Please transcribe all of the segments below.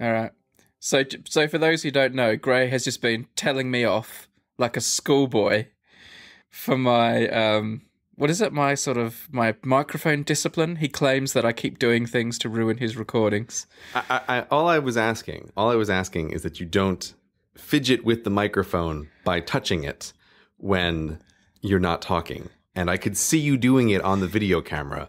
All right. So for those who don't know, Grey has just been telling me off like a schoolboy for my what is it? My sort of my microphone discipline. He claims that I keep doing things to ruin his recordings. All I was asking is that you don't fidget with the microphone by touching it when you're not talking. And I could see you doing it on the video camera,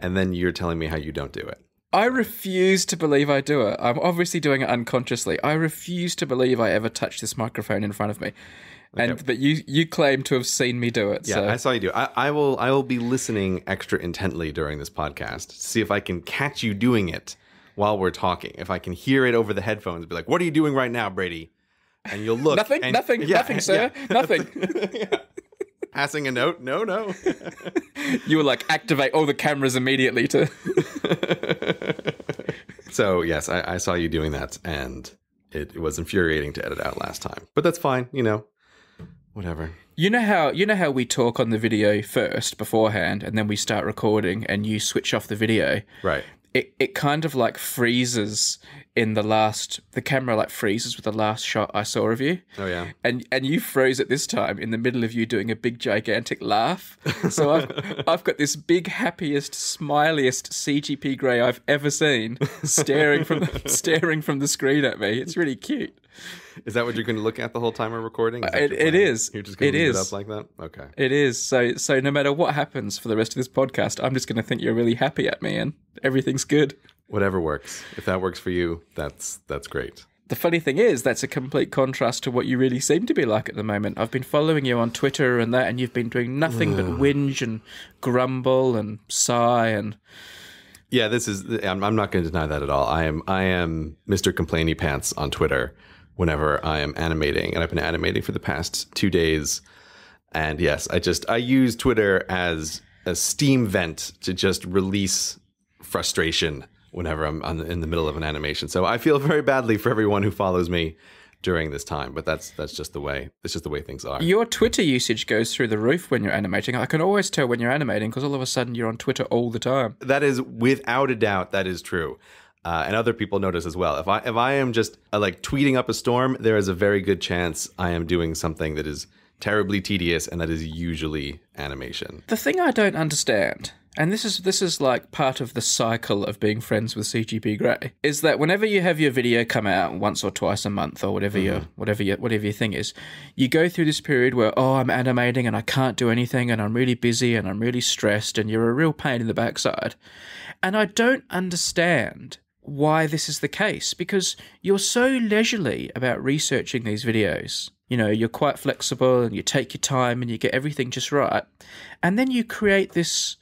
and then you're telling me how you don't do it. I refuse to believe I do it. I'm obviously doing it unconsciously. I refuse to believe I ever touched this microphone in front of me. Okay. And but you claim to have seen me do it. Yeah, so. I saw you do it. I will be listening extra intently during this podcast to see if I can catch you doing it while we're talking. If I can hear it over the headphones, be like, "What are you doing right now, Brady?" And you'll look. Nothing. And, nothing. Yeah, nothing, sir. Yeah. Nothing. Yeah. Passing a note? No. You were like, activate all the cameras immediately to... So, yes, I saw you doing that, and it was infuriating to edit out last time. But that's fine, you know, whatever. You know how we talk on the video first, beforehand, and then we start recording, and you switch off the video? Right. It kind of like freezes in the camera like freezes with the last shot I saw of you. Oh yeah. And you froze at this time in the middle of you doing a big gigantic laugh. So I've got this big happiest smiliest CGP Grey I've ever seen staring from the screen at me. It's really cute. Is that what you're going to look at the whole time we're recording? It is. You're just going to leave it up like that? Okay. It is. So no matter what happens for the rest of this podcast, I'm just going to think you're really happy at me and everything's good. Whatever works. If that works for you, that's great. The funny thing is, that's a complete contrast to what you really seem to be like at the moment. I've been following you on Twitter and that, and you've been doing nothing but whinge and grumble and sigh and... Yeah, I'm not going to deny that at all. I am Mr. Complainy Pants on Twitter whenever I am animating, and I've been animating for the past 2 days. And yes, I use Twitter as a steam vent to just release frustration whenever I'm in the middle of an animation. So I feel very badly for everyone who follows me during this time, but that's just the way. It's just the way things are. Your Twitter usage goes through the roof when you're animating. I can always tell when you're animating because all of a sudden you're on Twitter all the time. That is without a doubt. That is true. And other people notice as well. If I am just like tweeting up a storm, there is a very good chance I am doing something that is terribly tedious, and that is usually animation. The thing I don't understand, and this is like part of the cycle of being friends with CGP Grey, is that whenever you have your video come out once or twice a month or whatever your thing is, you go through this period where, oh, I'm animating and I can't do anything and I'm really busy and I'm really stressed and you're a real pain in the backside. And I don't understand why this is the case, because you're so leisurely about researching these videos. You know, you're quite flexible and you take your time and you get everything just right. And then you create this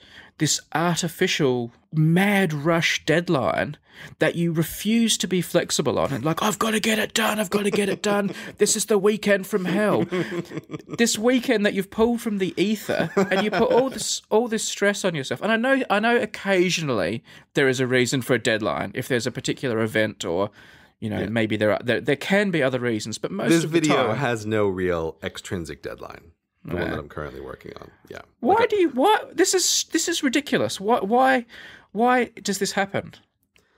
artificial mad rush deadline that you refuse to be flexible on. And like, I've got to get it done. I've got to get it done. This is the weekend from hell. This weekend that you've pulled from the ether, and you put all this stress on yourself. And I know occasionally there is a reason for a deadline if there's a particular event or, you know, maybe there can be other reasons, but most of the time... This video has no real extrinsic deadline. The one that I'm currently working on. Yeah. Why do you? What? This is ridiculous. Why does this happen?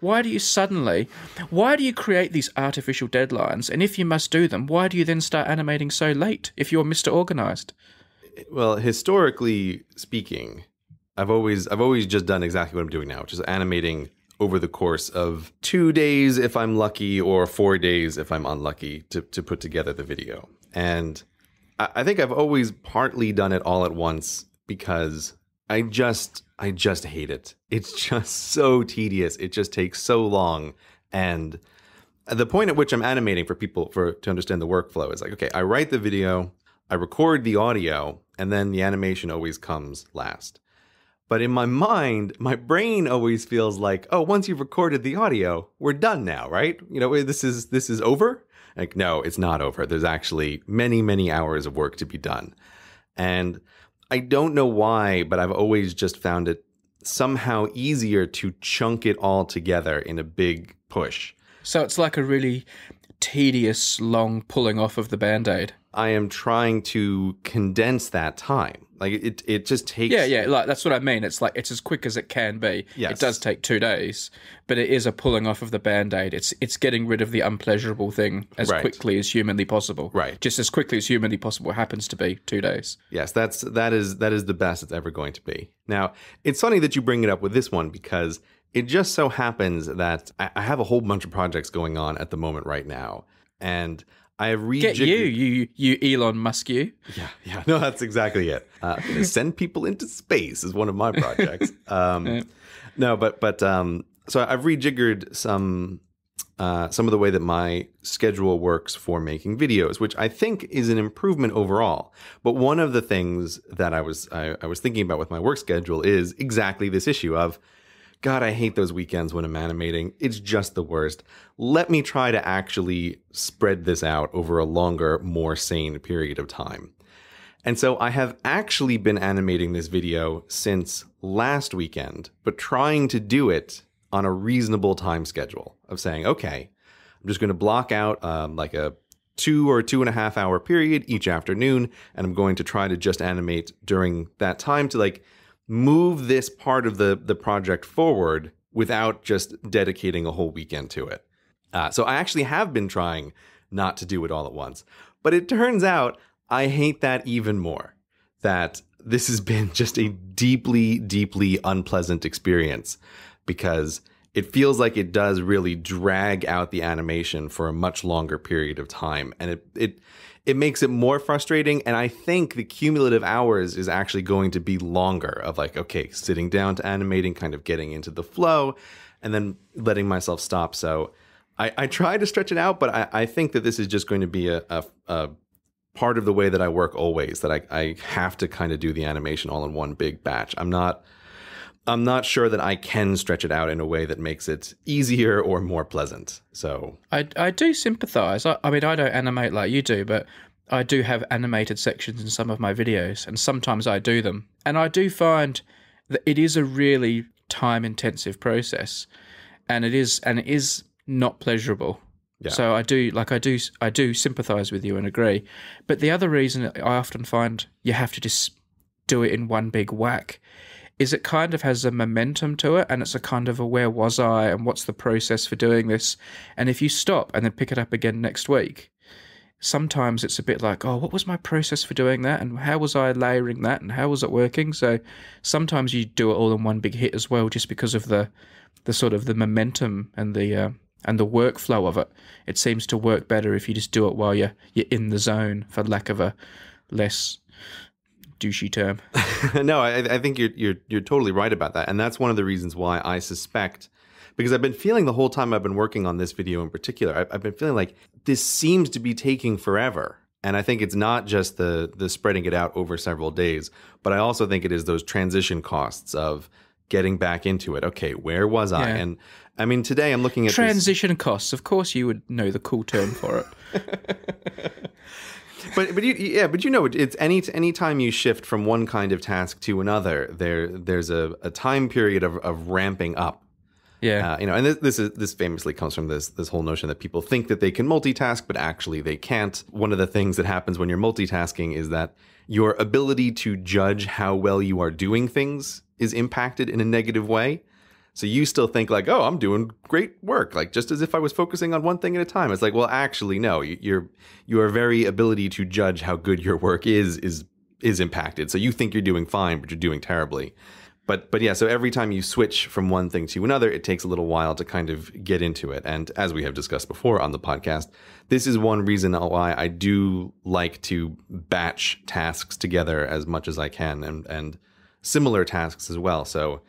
Why do you suddenly? Why do you create these artificial deadlines? And if you must do them, why do you then start animating so late? If you're Mr. Organized. Well, historically speaking, I've always just done exactly what I'm doing now, which is animating over the course of 2 days if I'm lucky, or 4 days if I'm unlucky, to put together the video. And I think I've always partly done it all at once because I just hate it. It's just so tedious. It just takes so long. And the point at which I'm animating for people to understand the workflow is like, okay, I write the video, I record the audio, and then the animation always comes last. But in my mind, my brain always feels like, oh, once you've recorded the audio, we're done now, right? You know, this is over. Like, no, it's not over. There's actually many, many hours of work to be done. And I don't know why, but I've always just found it somehow easier to chunk it all together in a big push. So it's like a really tedious, long pulling off of the Band-Aid. I am trying to condense that time. Like, it just takes... Yeah, yeah, like, that's what I mean. It's like, it's as quick as it can be. Yes. It does take 2 days, but it is a pulling off of the Band-Aid. It's getting rid of the unpleasurable thing as quickly as humanly possible. Right. Just as quickly as humanly possible happens to be 2 days. Yes, that is the best it's ever going to be. Now, it's funny that you bring it up with this one, because it just so happens that I have a whole bunch of projects going on at the moment right now, and... I have rejiggered. Get you Elon Musk, you. Yeah, yeah. No, that's exactly it. Send people into space is one of my projects. No, but so I've rejiggered some of the way that my schedule works for making videos, which I think is an improvement overall. But one of the things that I was thinking about with my work schedule is exactly this issue of, God, I hate those weekends when I'm animating. It's just the worst. Let me try to actually spread this out over a longer, more sane period of time. And so I have actually been animating this video since last weekend, but trying to do it on a reasonable time schedule of saying, okay, I'm just going to block out like a 2 or 2.5 hour period each afternoon, and I'm going to try to just animate during that time to like move this part of the project forward without just dedicating a whole weekend to it. So I actually have been trying not to do it all at once. But it turns out I hate that even more, that this has been just a deeply, deeply unpleasant experience, because it feels like it does really drag out the animation for a much longer period of time. And it makes it more frustrating. And I think the cumulative hours is actually going to be longer of like, okay, sitting down to animating, kind of getting into the flow, and then letting myself stop. So I try to stretch it out, but I think that this is just going to be a part of the way that I work always, that I have to kind of do the animation all in one big batch. I'm not sure that I can stretch it out in a way that makes it easier or more pleasant. So I do sympathize. I mean, I don't animate like you do, but I do have animated sections in some of my videos, and sometimes I do them. And I do find that it is a really time-intensive process, and it is not pleasurable. Yeah. So I do sympathize with you and agree. But the other reason I often find you have to just do it in one big whack is it kind of has a momentum to it, and it's a kind of a where was I and what's the process for doing this. And if you stop and then pick it up again next week, sometimes it's a bit like, oh, what was my process for doing that, and how was I layering that, and how was it working? So sometimes you do it all in one big hit as well, just because of the sort of the momentum and the workflow of it. It seems to work better if you just do it while you're in the zone, for lack of a less... douchey term. No, I think you're totally right about that, and that's one of the reasons why I suspect, because I've been feeling the whole time I've been working on this video in particular, I've been feeling like this seems to be taking forever, and I think it's not just the spreading it out over several days, but I also think it is those transition costs of getting back into it. Okay, where was I? Yeah. And I mean, today I'm looking at transition costs. Of course, you would know the cool term for it. But you know, it's any time you shift from one kind of task to another, there's a time period of ramping up. Yeah, you know, and this famously comes from this whole notion that people think that they can multitask, but actually they can't. One of the things that happens when you're multitasking is that your ability to judge how well you are doing things is impacted in a negative way. So you still think like, oh, I'm doing great work, like just as if I was focusing on one thing at a time. It's like, well, actually, no, your very ability to judge how good your work is impacted. So you think you're doing fine, but you're doing terribly. But yeah, so every time you switch from one thing to another, it takes a little while to kind of get into it. And as we have discussed before on the podcast, this is one reason why I do like to batch tasks together as much as I can, and similar tasks as well. So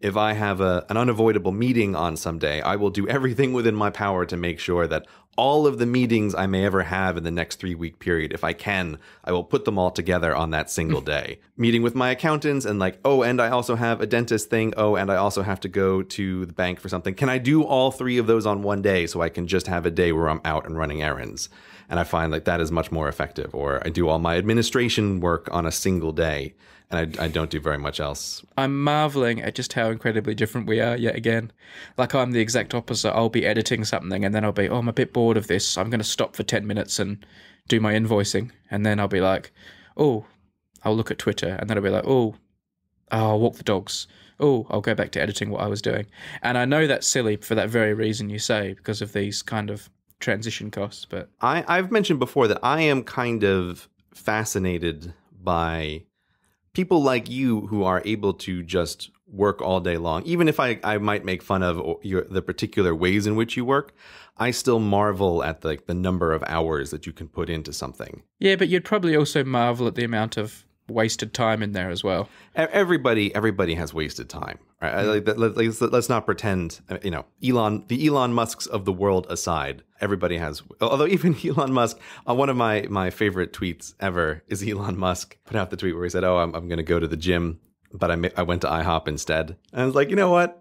if I have an unavoidable meeting on some day, I will do everything within my power to make sure that all of the meetings I may ever have in the next 3-week period, if I can, I will put them all together on that single day. Meeting with my accountants and like, oh, and I also have a dentist thing. Oh, and I also have to go to the bank for something. Can I do all 3 of those on one day so I can just have a day where I'm out and running errands? And I find like that is much more effective. Or I do all my administration work on a single day And I don't do very much else. I'm marveling at just how incredibly different we are yet again. Like, I'm the exact opposite. I'll be editing something and then I'll be, oh, I'm a bit bored of this. I'm going to stop for 10 minutes and do my invoicing. And then I'll be like, oh, I'll look at Twitter. And then I'll be like, oh, I'll walk the dogs. Oh, I'll go back to editing what I was doing. And I know that's silly for that very reason you say, because of these kind of transition costs. But I've mentioned before that I am kind of fascinated by people like you who are able to just work all day long. Even if I might make fun of the particular ways in which you work, I still marvel at the number of hours that you can put into something. Yeah, but you'd probably also marvel at the amount of wasted time in there as well. Everybody has wasted time, right? Let's not pretend, you know, the Elon Musks of the world aside, everybody has. Although even Elon Musk, one of my favorite tweets ever is Elon Musk put out the tweet where he said, oh, I'm going to go to the gym, but I went to IHOP instead. And I was like, you know what,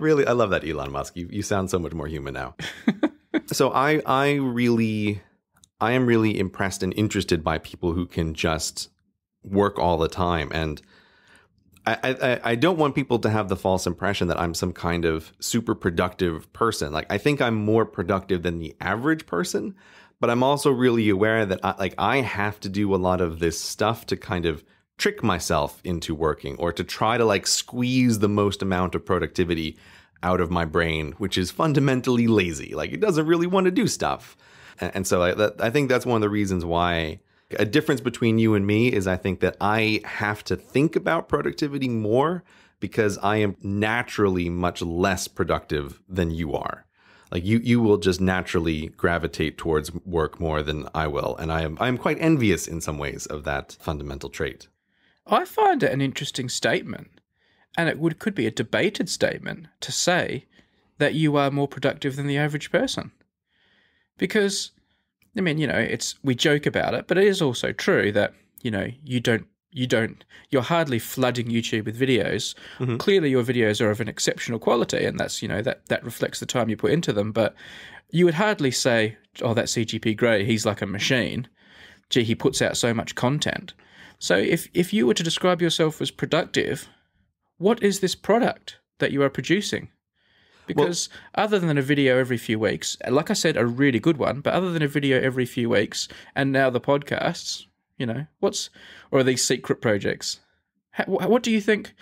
really, I love that, Elon Musk. You sound so much more human now. So I am really impressed and interested by people who can just work all the time. And I don't want people to have the false impression that I'm some kind of super productive person. Like, I think I'm more productive than the average person, but I'm also really aware that I have to do a lot of this stuff to kind of trick myself into working, or to try to squeeze the most amount of productivity out of my brain, which is fundamentally lazy. Like, it doesn't really want to do stuff. And so I think that's one of the reasons why. A difference between you and me is I think that I have to think about productivity more, because I am naturally much less productive than you are. Like, you will just naturally gravitate towards work more than I will. And I'm quite envious in some ways of that fundamental trait. I find it an interesting statement, and it could be a debated statement, to say that you are more productive than the average person. Because, I mean, you know, we joke about it, but it is also true that, you know, you're hardly flooding YouTube with videos. Mm-hmm. Clearly your videos are of an exceptional quality, and that's, you know, that reflects the time you put into them. But you would hardly say, oh, that CGP Grey, he's like a machine. Gee, he puts out so much content. So if you were to describe yourself as productive, what is this product that you are producing? Because, well, other than a video every few weeks, like I said, a really good one, but other than a video every few weeks, and now the podcasts, you know, or are these secret projects? What do you think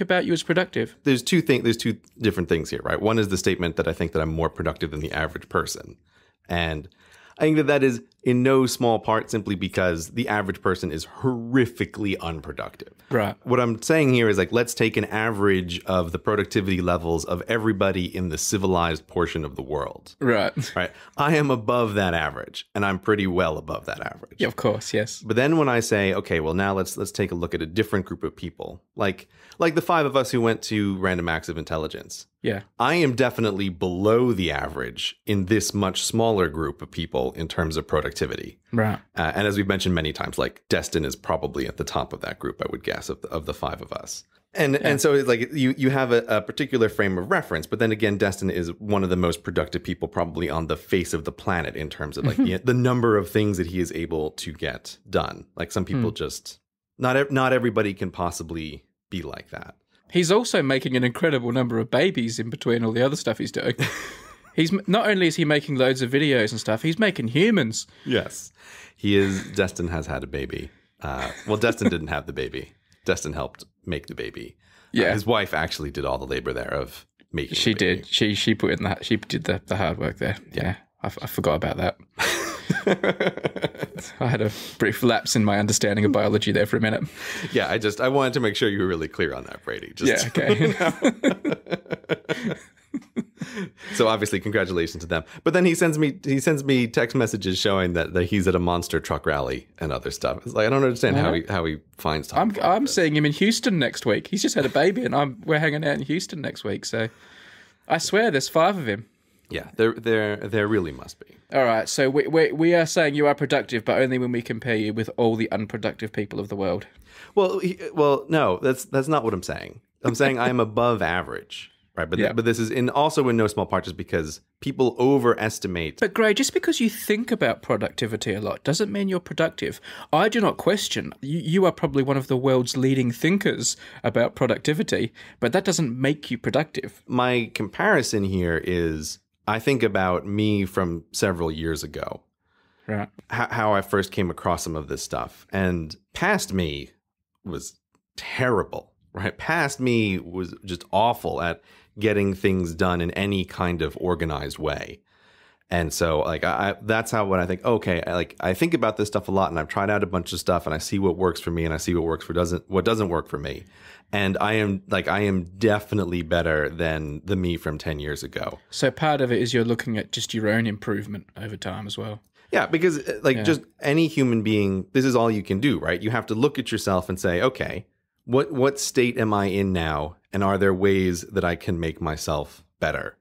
about you as productive? There's two different things here, right? One is the statement that I think that I'm more productive than the average person. And I think that is in no small part simply because the average person is horrifically unproductive. Right. What I'm saying here is, let's take an average of the productivity levels of everybody in the civilized portion of the world. Right. Right. I am above that average, and I'm pretty well above that average. Yeah, of course, yes. But then when I say, okay, well, now let's take a look at a different group of people, like the five of us who went to Random Acts of Intelligence. Yeah. I am definitely below the average in this much smaller group of people in terms of productivity. Right. And as we've mentioned many times, Destin is probably at the top of that group, I would guess, of the five of us. And so it's you have a particular frame of reference, but then again, Destin is one of the most productive people probably on the face of the planet in terms of the number of things that he is able to get done. Like, some people just, not everybody can possibly be like that. He's also making an incredible number of babies in between all the other stuff he's doing. He's not only is he making loads of videos and stuff, he's making humans. Yes, he is. Destin has had a baby. Well, Destin didn't have the baby. Destin helped make the baby. Yeah, his wife actually did all the labor there of making. She the baby. Did. She put in that. She did the hard work there. Yeah, I forgot about that. I had a brief lapse in my understanding of biology there for a minute. Yeah, I wanted to make sure you were really clear on that, Brady. Yeah, okay. So obviously, congratulations to them. But then he sends me text messages showing that he's at a monster truck rally and other stuff. It's like, I don't understand how he finds time. I'm seeing him in Houston next week. He's just had a baby, and we're hanging out in Houston next week. So I swear, there's five of him. Yeah, there really must be. All right, so we are saying you are productive, but only when we compare you with all the unproductive people of the world. Well, no, that's not what I'm saying. I'm saying I am above average, Right, but, but this is in also in no small part just because people overestimate. But Grey, just because you think about productivity a lot doesn't mean you're productive. I do not question. You are probably one of the world's leading thinkers about productivity, but that doesn't make you productive. My comparison here is I think about me from several years ago, right? How I first came across some of this stuff. And past me was terrible, right? Past me was just awful at getting things done in any kind of organized way. And so like, that's how, when I think, okay, I think about this stuff a lot and I've tried out a bunch of stuff and I see what works for me and I see what works for what doesn't work for me. And I am definitely better than the me from 10 years ago. So part of it is you're looking at just your own improvement over time as well. Yeah, because just any human being, this is all you can do, right? You have to look at yourself and say, okay, what state am I in now? And are there ways that I can make myself better?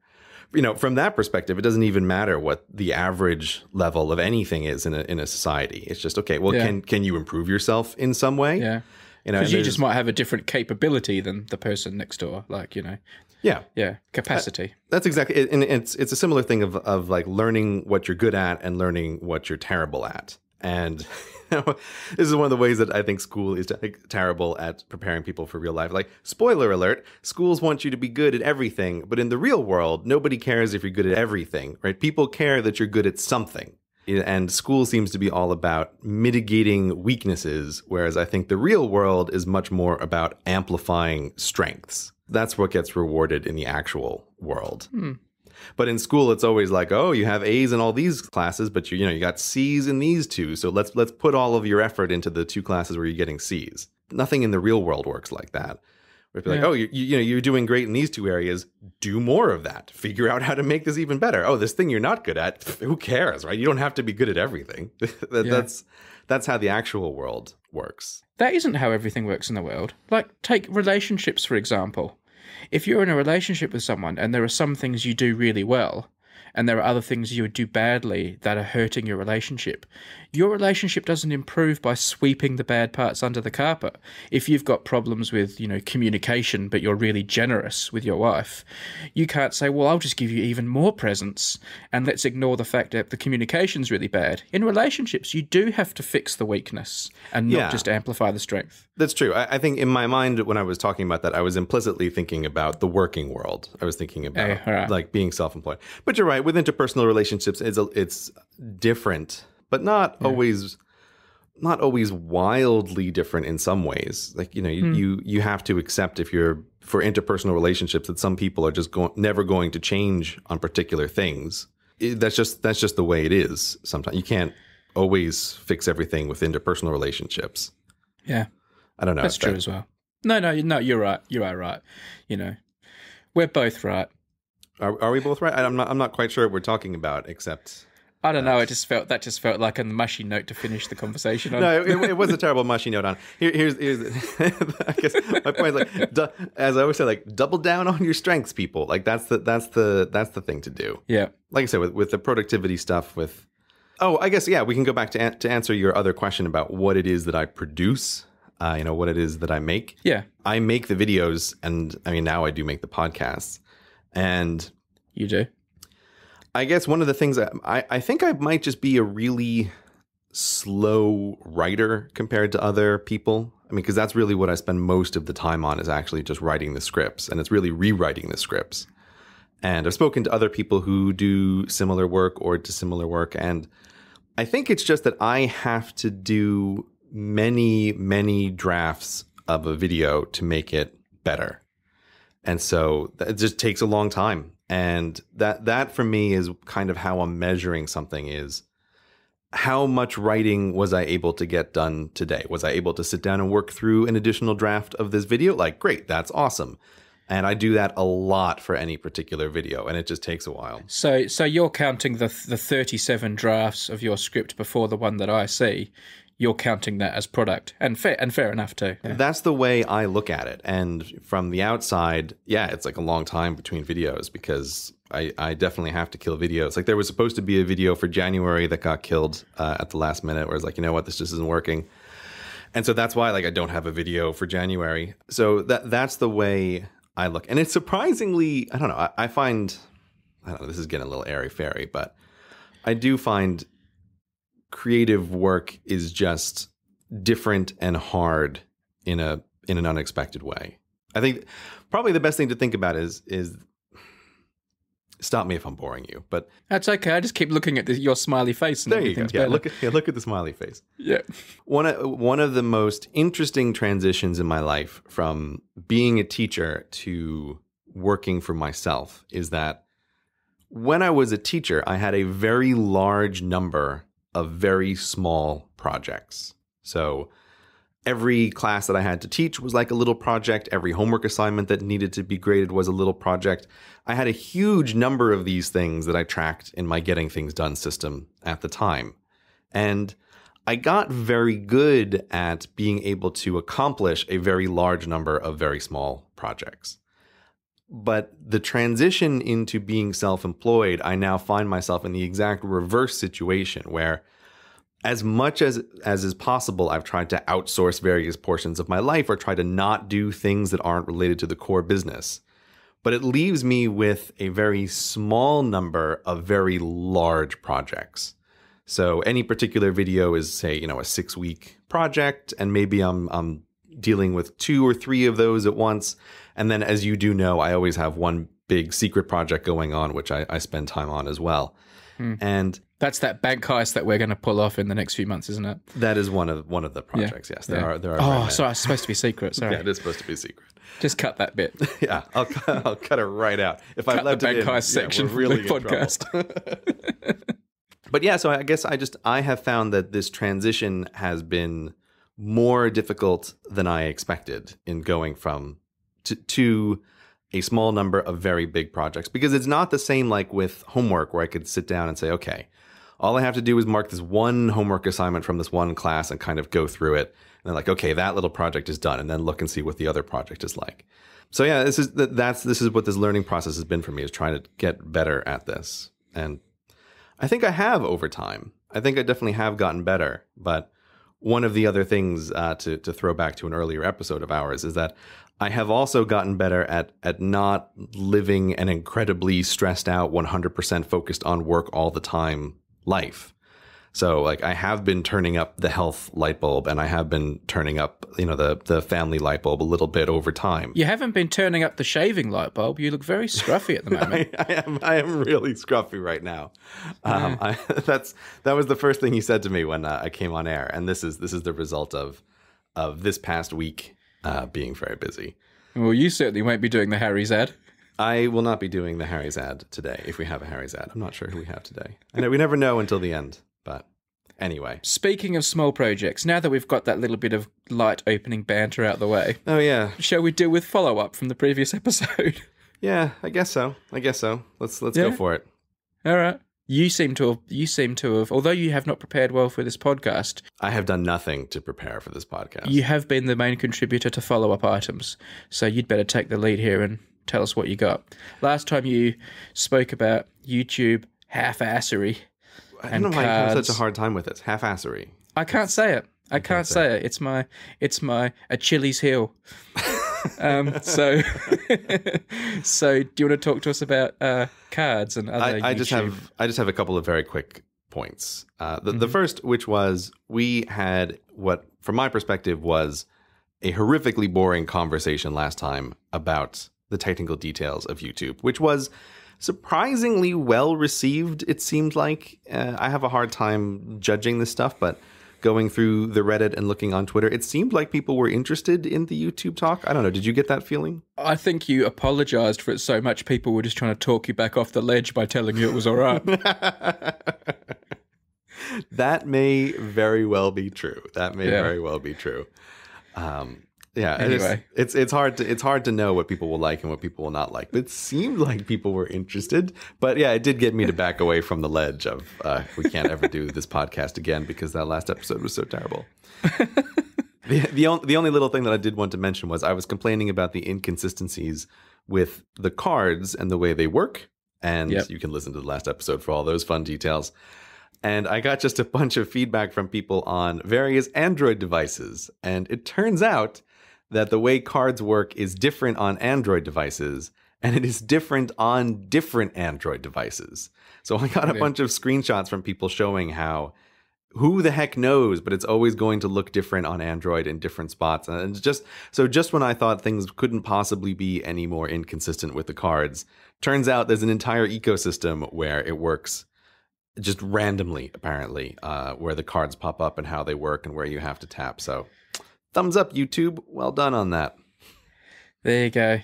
You know, from that perspective, it doesn't even matter what the average level of anything is in a society. It's just, okay, well, can you improve yourself in some way? Yeah. You know, because you just might have a different capability than the person next door, like, you know. Yeah. Yeah. Capacity. That's exactly it. And it's a similar thing of like learning what you're good at and learning what you're terrible at. And you know, this is one of the ways that I think school is terrible at preparing people for real life. Like, spoiler alert, schools want you to be good at everything, but in the real world, nobody cares if you're good at everything, right? People care that you're good at something. And school seems to be all about mitigating weaknesses, whereas I think the real world is much more about amplifying strengths. That's what gets rewarded in the actual world. Hmm. But in school, it's always like, oh, you have A's in all these classes, but you got C's in these two. So let's put all of your effort into the two classes where you're getting C's. Nothing in the real world works like that. We'd be like, oh, you're doing great in these two areas. Do more of that. Figure out how to make this even better. Oh, this thing you're not good at. Who cares, right? You don't have to be good at everything. That's how the actual world works. That isn't how everything works in the world. Like, take relationships, for example. If you're in a relationship with someone and there are some things you do really well and there are other things you would do badly that are hurting your relationship doesn't improve by sweeping the bad parts under the carpet. If you've got problems with, communication, but you're really generous with your wife, you can't say, well, I'll just give you even more presents and let's ignore the fact that the communication's really bad. In relationships, you do have to fix the weakness and not just amplify the strength. That's true. I think in my mind, when I was talking about that, I was implicitly thinking about the working world. I was thinking about like being self-employed, but you're right. With interpersonal relationships, it's different, but not always wildly different in some ways. Like, you have to accept for interpersonal relationships that some people are just never going to change on particular things. That's just the way it is sometimes. You can't always fix everything with interpersonal relationships. Yeah. I don't know. That's true as well. No, you're right. You are right. You know, we're both right. Are we both right? I'm not quite sure what we're talking about, except I don't know. That just felt like a mushy note to finish the conversation on. No, it was a terrible mushy note on. Here's I guess my point is, like, as I always say, like, double down on your strengths, people. Like, that's the thing to do. Yeah. Like I said, with the productivity stuff with I guess we can go back to answer your other question about what it is that I produce. What it is that I make. Yeah. I make the videos, and I mean, now I do make the podcasts. And you do. I guess one of the things I think I might just be a really slow writer compared to other people. I mean, because that's really what I spend most of the time on is actually just writing the scripts, and it's really rewriting the scripts. And I've spoken to other people who do similar work or dissimilar work, and I think it's just that I have to do many, many drafts of a video to make it better. And so it just takes a long time. And that for me is kind of how I'm measuring something is how much writing was I able to get done today? Was I able to sit down and work through an additional draft of this video? Like, great, that's awesome. And I do that a lot for any particular video, and it just takes a while. So you're counting the 37 drafts of your script before the one that I see. You're counting that as product, and fair enough too. Yeah. That's the way I look at it. And from the outside, it's like a long time between videos because I definitely have to kill videos. Like, there was supposed to be a video for January that got killed at the last minute, where it's like, you know what, this just isn't working. And so that's why, like, I don't have a video for January. So that's the way I look. And it's surprisingly, I don't know, I find, I don't know, this is getting a little airy-fairy, but I do find creative work is just different and hard in a in an unexpected way. I think probably the best thing to think about is stop me if I'm boring you, but that's okay. I just keep looking at your smiley face. And there you go. Yeah, look at the smiley face. Yeah. One of the most interesting transitions in my life from being a teacher to working for myself is that when I was a teacher, I had a very large number of very small projects. So every class that I had to teach was like a little project. Every homework assignment that needed to be graded was a little project. I had a huge number of these things that I tracked in my getting things done system at the time. And I got very good at being able to accomplish a very large number of very small projects. But the transition into being self-employed, I now find myself in the exact reverse situation where as much as is possible, I've tried to outsource various portions of my life or try to not do things that aren't related to the core business. But it leaves me with a very small number of very large projects. So any particular video is, say, you know, a 6-week project, and maybe I'm dealing with 2 or 3 of those at once. And then, as you do know, I always have one big secret project going on, which I spend time on as well. Mm. And that's that bank heist that we're going to pull off in the next few months, isn't it? That is one of the projects. Yeah. Yes, there are. Oh, right, sorry, it's supposed to be secret. Sorry, yeah, it is supposed to be secret. Just cut that bit. Yeah, I'll cut it right out. If I left the bank heist section, we're really in podcast. But yeah, so I guess I have found that this transition has been more difficult than I expected in going from to a small number of very big projects, because it's not the same like with homework where I could sit down and say, okay, all I have to do is mark this one homework assignment from this one class and kind of go through it. And then like, okay, that little project is done, and then look and see what the other project is like. So yeah, this is what this learning process has been for me, is trying to get better at this. And I think I have over time. I think I definitely have gotten better, but one of the other things to throw back to an earlier episode of ours is that I have also gotten better at not living an incredibly stressed out, 100% focused on work all the time life. So like I have been turning up the health light bulb, and I have been turning up, you know, the family light bulb a little bit over time. You haven't been turning up the shaving light bulb. You look very scruffy at the moment. I am really scruffy right now. That was the first thing you said to me when I came on air, and this is the result of this past week being very busy. Well, you certainly won't be doing the Harry's ad. I will not be doing the Harry's ad today, if we have a Harry's ad. I'm not sure who we have today. I know we never know until the end. But anyway, speaking of small projects, now that we've got that little bit of light opening banter out the way. Oh, yeah. Shall we deal with follow-up from the previous episode? Yeah, I guess so. Let's go for it. All right. You seem to have, although you have not prepared well for this podcast. I have done nothing to prepare for this podcast. You have been the main contributor to follow-up items. So you'd better take the lead here and tell us what you got. Last time you spoke about YouTube half-assery. I don't know why you have such a hard time with this. Half-assery. I can't say it. I can't say it. It's my Achilles heel. So do you want to talk to us about cards and other? I just have a couple of very quick points. The first, which was we had what, from my perspective, was a horrifically boring conversation last time about the technical details of YouTube, which was surprisingly well received, it seemed like. I have a hard time judging this stuff, but going through the Reddit and looking on Twitter, it seemed like people were interested in the YouTube talk. I don't know. Did you get that feeling? I think you apologized for it so much. People were just trying to talk you back off the ledge by telling you it was all right. That may very well be true. Yeah, anyway, it's hard to know what people will like and what people will not like. But it seemed like people were interested. But yeah, it did get me to back away from the ledge of we can't ever do this podcast again because that last episode was so terrible. The only little thing that I did want to mention was I was complaining about the inconsistencies with the cards and the way they work. And you can listen to the last episode for all those fun details. And I got just a bunch of feedback from people on various Android devices. And it turns out that the way cards work is different on Android devices, and it is different on different Android devices. So I got a bunch of screenshots from people showing how, who the heck knows, but it's always going to look different on Android in different spots. And it's just, so just when I thought things couldn't possibly be any more inconsistent with the cards, turns out there's an entire ecosystem where it works just randomly, apparently, where the cards pop up and how they work and where you have to tap. So thumbs up, YouTube. Well done on that. There you go.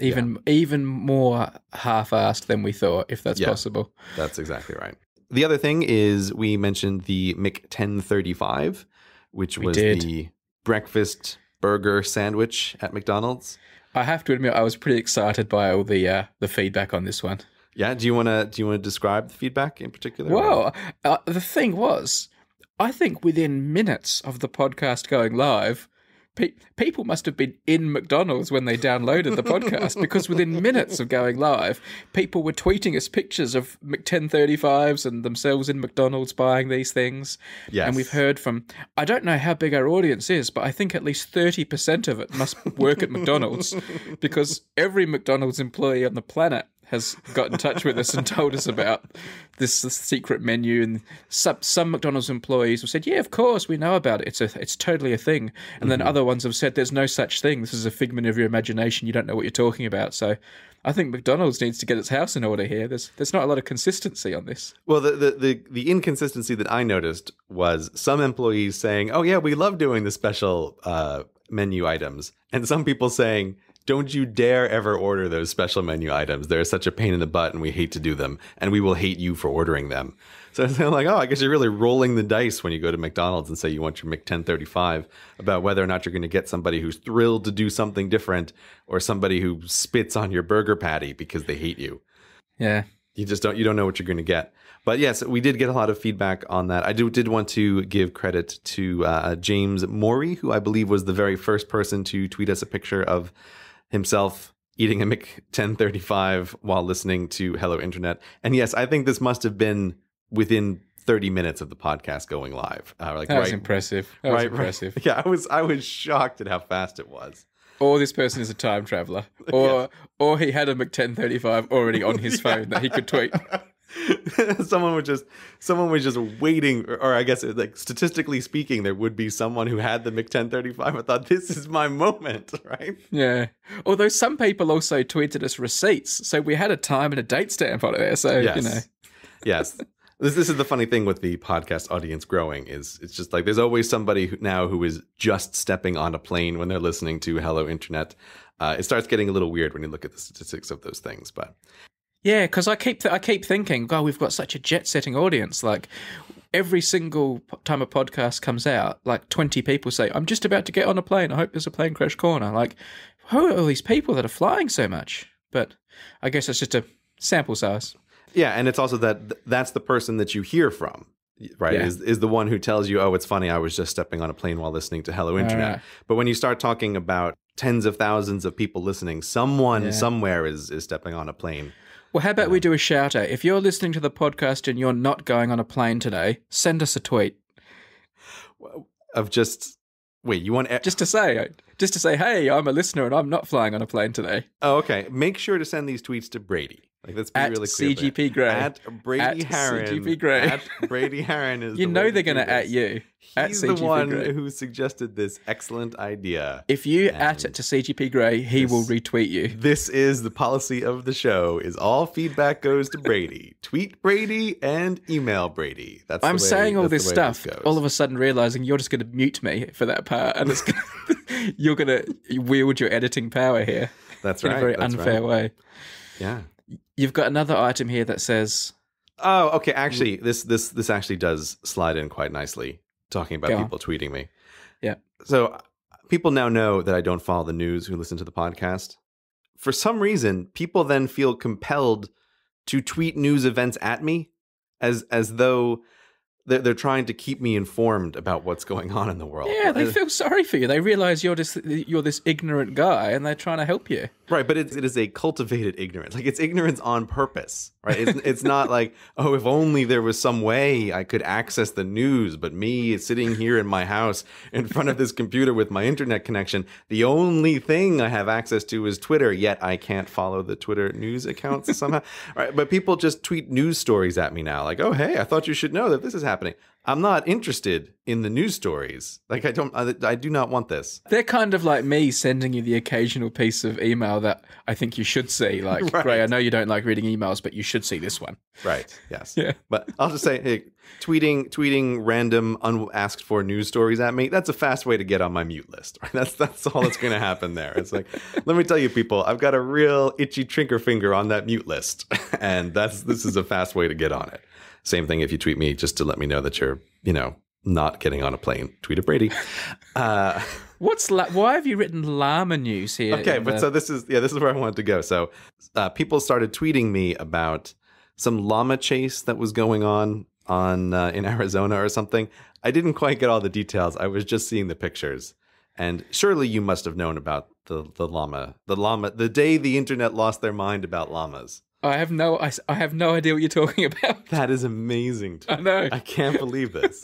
Even more half-assed than we thought, if that's possible. That's exactly right. The other thing is we mentioned the Mc1035, which was the breakfast burger sandwich at McDonald's. I have to admit, I was pretty excited by all the feedback on this one. Yeah, do you want to describe the feedback in particular? Well, the thing was, I think within minutes of the podcast going live, people must have been in McDonald's when they downloaded the podcast, because within minutes of going live, people were tweeting us pictures of Mc1035s and themselves in McDonald's buying these things. Yes. And we've heard from, I don't know how big our audience is, but I think at least 30% of it must work at McDonald's, because every McDonald's employee on the planet has got in touch with us and told us about this secret menu. And some McDonald's employees have said, yeah, of course, we know about it. It's totally a thing. And then other ones have said, there's no such thing. This is a figment of your imagination. You don't know what you're talking about. So I think McDonald's needs to get its house in order here. There's not a lot of consistency on this. Well, the inconsistency that I noticed was some employees saying, oh, yeah, we love doing the special menu items. And some people saying, don't you dare ever order those special menu items. They're such a pain in the butt and we hate to do them. And we will hate you for ordering them. So it's like, oh, I guess you're really rolling the dice when you go to McDonald's and say you want your Mc1035 about whether or not you're going to get somebody who's thrilled to do something different or somebody who spits on your burger patty because they hate you. Yeah. You don't know what you're going to get. But yes, we did get a lot of feedback on that. I did want to give credit to James Morey, who I believe was the very first person to tweet us a picture of himself eating a Mc1035 while listening to Hello Internet. And yes, I think this must have been within 30 minutes of the podcast going live. That was impressive. Right. Yeah, I was shocked at how fast it was. Or this person is a time traveler, or he had a Mc1035 already on his phone that he could tweet. someone was just waiting, or I guess, like, statistically speaking, there would be someone who had the Mc1035 and thought, this is my moment, right? Yeah. Although some people also tweeted us receipts, so we had a time and a date stamp on it there. So yes. You know. Yes. This is the funny thing with the podcast audience growing, is it's just like there's always somebody who is just stepping on a plane when they're listening to Hello Internet. It starts getting a little weird when you look at the statistics of those things, but yeah, because I keep thinking, God, we've got such a jet-setting audience. Like, every single time a podcast comes out, like 20 people say, I'm just about to get on a plane. I hope there's a plane crash corner. Like, who are all these people that are flying so much? But I guess it's just a sample size. Yeah, and it's also that's the person that you hear from, right? Yeah. Is the one who tells you, oh, it's funny, I was just stepping on a plane while listening to Hello Internet. Right. But when you start talking about tens of thousands of people listening, someone somewhere is stepping on a plane. Well, how about we do a shout out? If you're listening to the podcast and you're not going on a plane today, send us a tweet of just, wait, you want just to say, hey, I'm a listener and I'm not flying on a plane today. Oh, okay. Make sure to send these tweets to Brady. Like, let's be really clear. CGP Grey. At Brady Haran. CGP Grey. At Brady Haran is. You know they're going to at you. He's the one who suggested this excellent idea. If you at it to CGP Grey, he will retweet you. This is the policy of the show: is all feedback goes to Brady. Tweet Brady and email Brady. That's. I'm saying all this stuff, all of a sudden realizing you're just going to mute me for that part, and it's gonna, you're going to wield your editing power here. That's right. In a very unfair way. Yeah. You've got another item here that says, oh, okay, actually, this actually does slide in quite nicely, talking about people tweeting me. Yeah. So people now know that I don't follow the news who listen to the podcast. For some reason, people then feel compelled to tweet news events at me as though they're trying to keep me informed about what's going on in the world. Yeah, they feel sorry for you. They realize you're this ignorant guy, and they're trying to help you. Right, but it is a cultivated ignorance. Like, it's ignorance on purpose, right? It's not like, oh, if only there was some way I could access the news, but me sitting here in my house in front of this computer with my internet connection, the only thing I have access to is Twitter, yet I can't follow the Twitter news accounts somehow. Right, but people just tweet news stories at me now, like, oh, hey, I thought you should know that this is happening. I'm not interested in the news stories. Like, I do not want this. They're kind of like me sending you the occasional piece of email that I think you should see. Like, right. Gray, I know you don't like reading emails, but you should see this one. Right. Yes. Yeah. But I'll just say, hey, tweeting random unasked for news stories at me, that's a fast way to get on my mute list. Right? That's all that's going to happen there. It's like, let me tell you people, I've got a real itchy trigger finger on that mute list. And this is a fast way to get on it. Same thing if you tweet me just to let me know that you're, you know, not getting on a plane. Tweet at Brady. Why have you written llama news here? Okay, but so this is where I wanted to go. So people started tweeting me about some llama chase that was going on in Arizona or something. I didn't quite get all the details. I was just seeing the pictures. And surely you must have known about the llama, the day the internet lost their mind about llamas. I have no idea what you're talking about. That is amazing to me. I know. I can't believe this.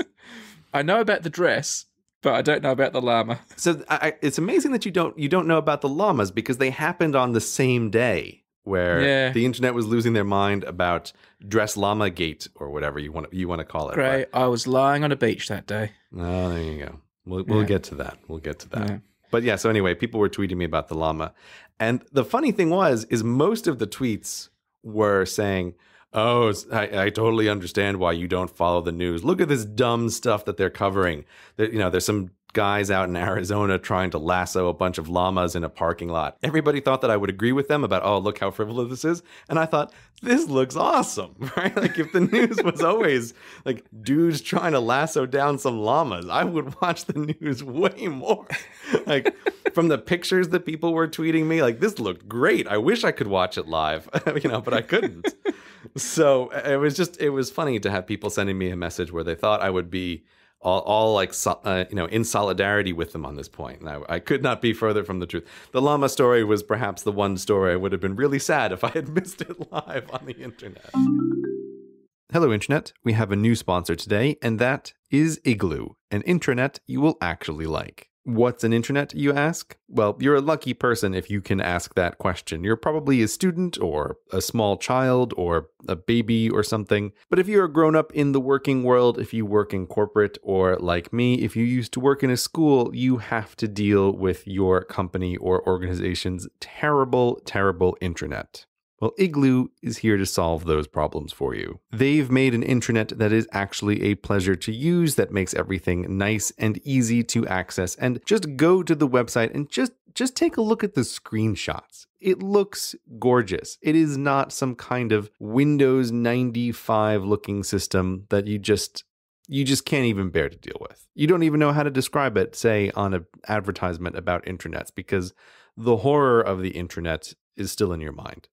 I know about the dress, but I don't know about the llama. So it's amazing that you don't know about the llamas, because they happened on the same day where the internet was losing their mind about dress llama gate or whatever you want to call it. Great. But I was lying on a beach that day. Oh, there you go. We'll get to that. We'll get to that. Yeah. But yeah, so anyway, people were tweeting me about the llama, and the funny thing is most of the tweets were saying, oh, I totally understand why you don't follow the news. Look at this dumb stuff that they're covering. There's some guys out in Arizona trying to lasso a bunch of llamas in a parking lot. Everybody thought that I would agree with them about, oh, look how frivolous this is. And I thought, this looks awesome, right? Like, if the news was always like dudes trying to lasso down some llamas, I would watch the news way more. Like, from the pictures that people were tweeting me, like, this looked great. I wish I could watch it live, but I couldn't. So it was funny to have people sending me a message where they thought I would be all like, in solidarity with them on this point. And I could not be further from the truth. The llama story was perhaps the one story I would have been really sad if I had missed it live on the internet. Hello, Internet. We have a new sponsor today, and that is Igloo, an intranet you will actually like. What's an intranet, you ask? Well, you're a lucky person if you can ask that question. You're probably a student or a small child or a baby or something. But if you're a grown-up in the working world, if you work in corporate, or like me, if you used to work in a school, you have to deal with your company or organization's terrible, terrible intranet. Well, Igloo is here to solve those problems for you. They've made an intranet that is actually a pleasure to use, that makes everything nice and easy to access. And just go to the website and just take a look at the screenshots. It looks gorgeous. It is not some kind of Windows 95 looking system that you just can't even bear to deal with. You don't even know how to describe it, say, on an advertisement about intranets, because the horror of the intranet is still in your mind.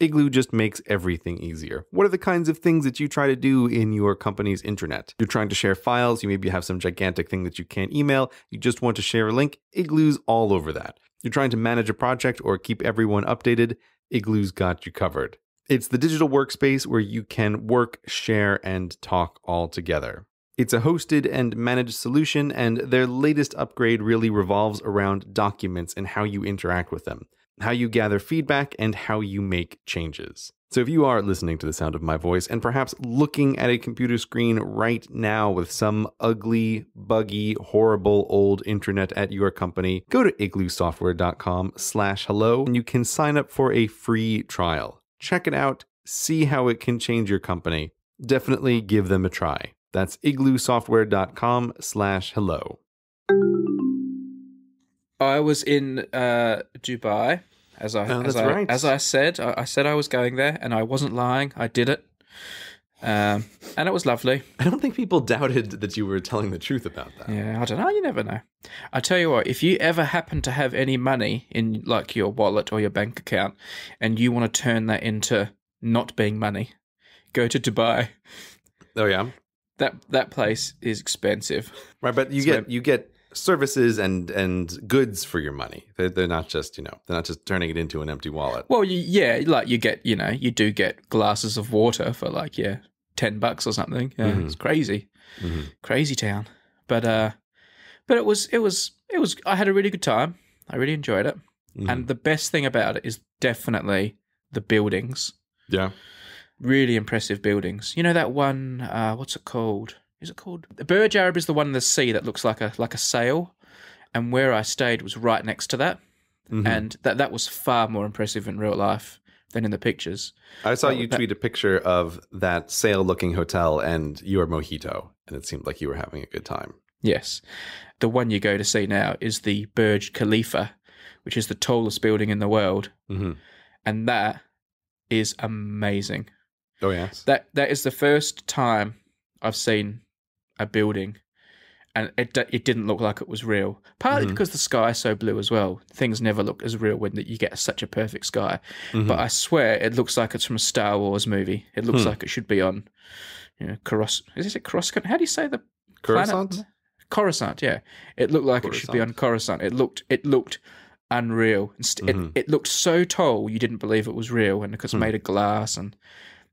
Igloo just makes everything easier. What are the kinds of things that you try to do in your company's intranet? You're trying to share files. You maybe have some gigantic thing that you can't email. You just want to share a link. Igloo's all over that. You're trying to manage a project or keep everyone updated. Igloo's got you covered. It's the digital workspace where you can work, share, and talk all together. It's a hosted and managed solution, and their latest upgrade really revolves around documents and how you interact with them, how you gather feedback, and how you make changes. So if you are listening to the sound of my voice and perhaps looking at a computer screen right now with some ugly, buggy, horrible old intranet at your company, go to igloosoftware.com/hello and you can sign up for a free trial. Check it out, see how it can change your company. Definitely give them a try. That's igloosoftware.com/hello. I was in Dubai, as I said. I said I was going there, and I wasn't lying. I did it, and it was lovely. I don't think people doubted that you were telling the truth about that. Yeah, I don't know. You never know. I tell you what, if you ever happen to have any money in, like, your wallet or your bank account, and you want to turn that into not being money, go to Dubai. Oh yeah, that place is expensive. Right, but you get services and goods for your money. They're not just, you know, they're not just turning it into an empty wallet. Well, yeah, like you get, you know, you do get glasses of water for like, yeah, $10 or something. Yeah, mm-hmm. It's crazy, mm-hmm. Crazy town. But it was. I had a really good time. I really enjoyed it. Mm-hmm. And the best thing about it is definitely the buildings. Yeah, really impressive buildings. You know that one? What's it called? Is it called? The Burj Arab is the one in the sea that looks like a sail, and where I stayed was right next to that, mm-hmm. and that was far more impressive in real life than in the pictures. I saw you tweet a picture of that sail-looking hotel and your mojito, and it seemed like you were having a good time. Yes, the one you go to see now is the Burj Khalifa, which is the tallest building in the world, mm-hmm. and that is amazing. Oh yes, that is the first time I've seen a building, and it didn't look like it was real. Partly because the sky is so blue as well. Things never look as real when you get such a perfect sky. Mm-hmm. But I swear it looks like it's from a Star Wars movie. It looks like it should be on, you know, Coruscant? How do you say the Coruscant? Planet? Coruscant, yeah. It looked like Coruscant. It should be on Coruscant. It looked unreal. It looked so tall you didn't believe it was real, and because made of glass, and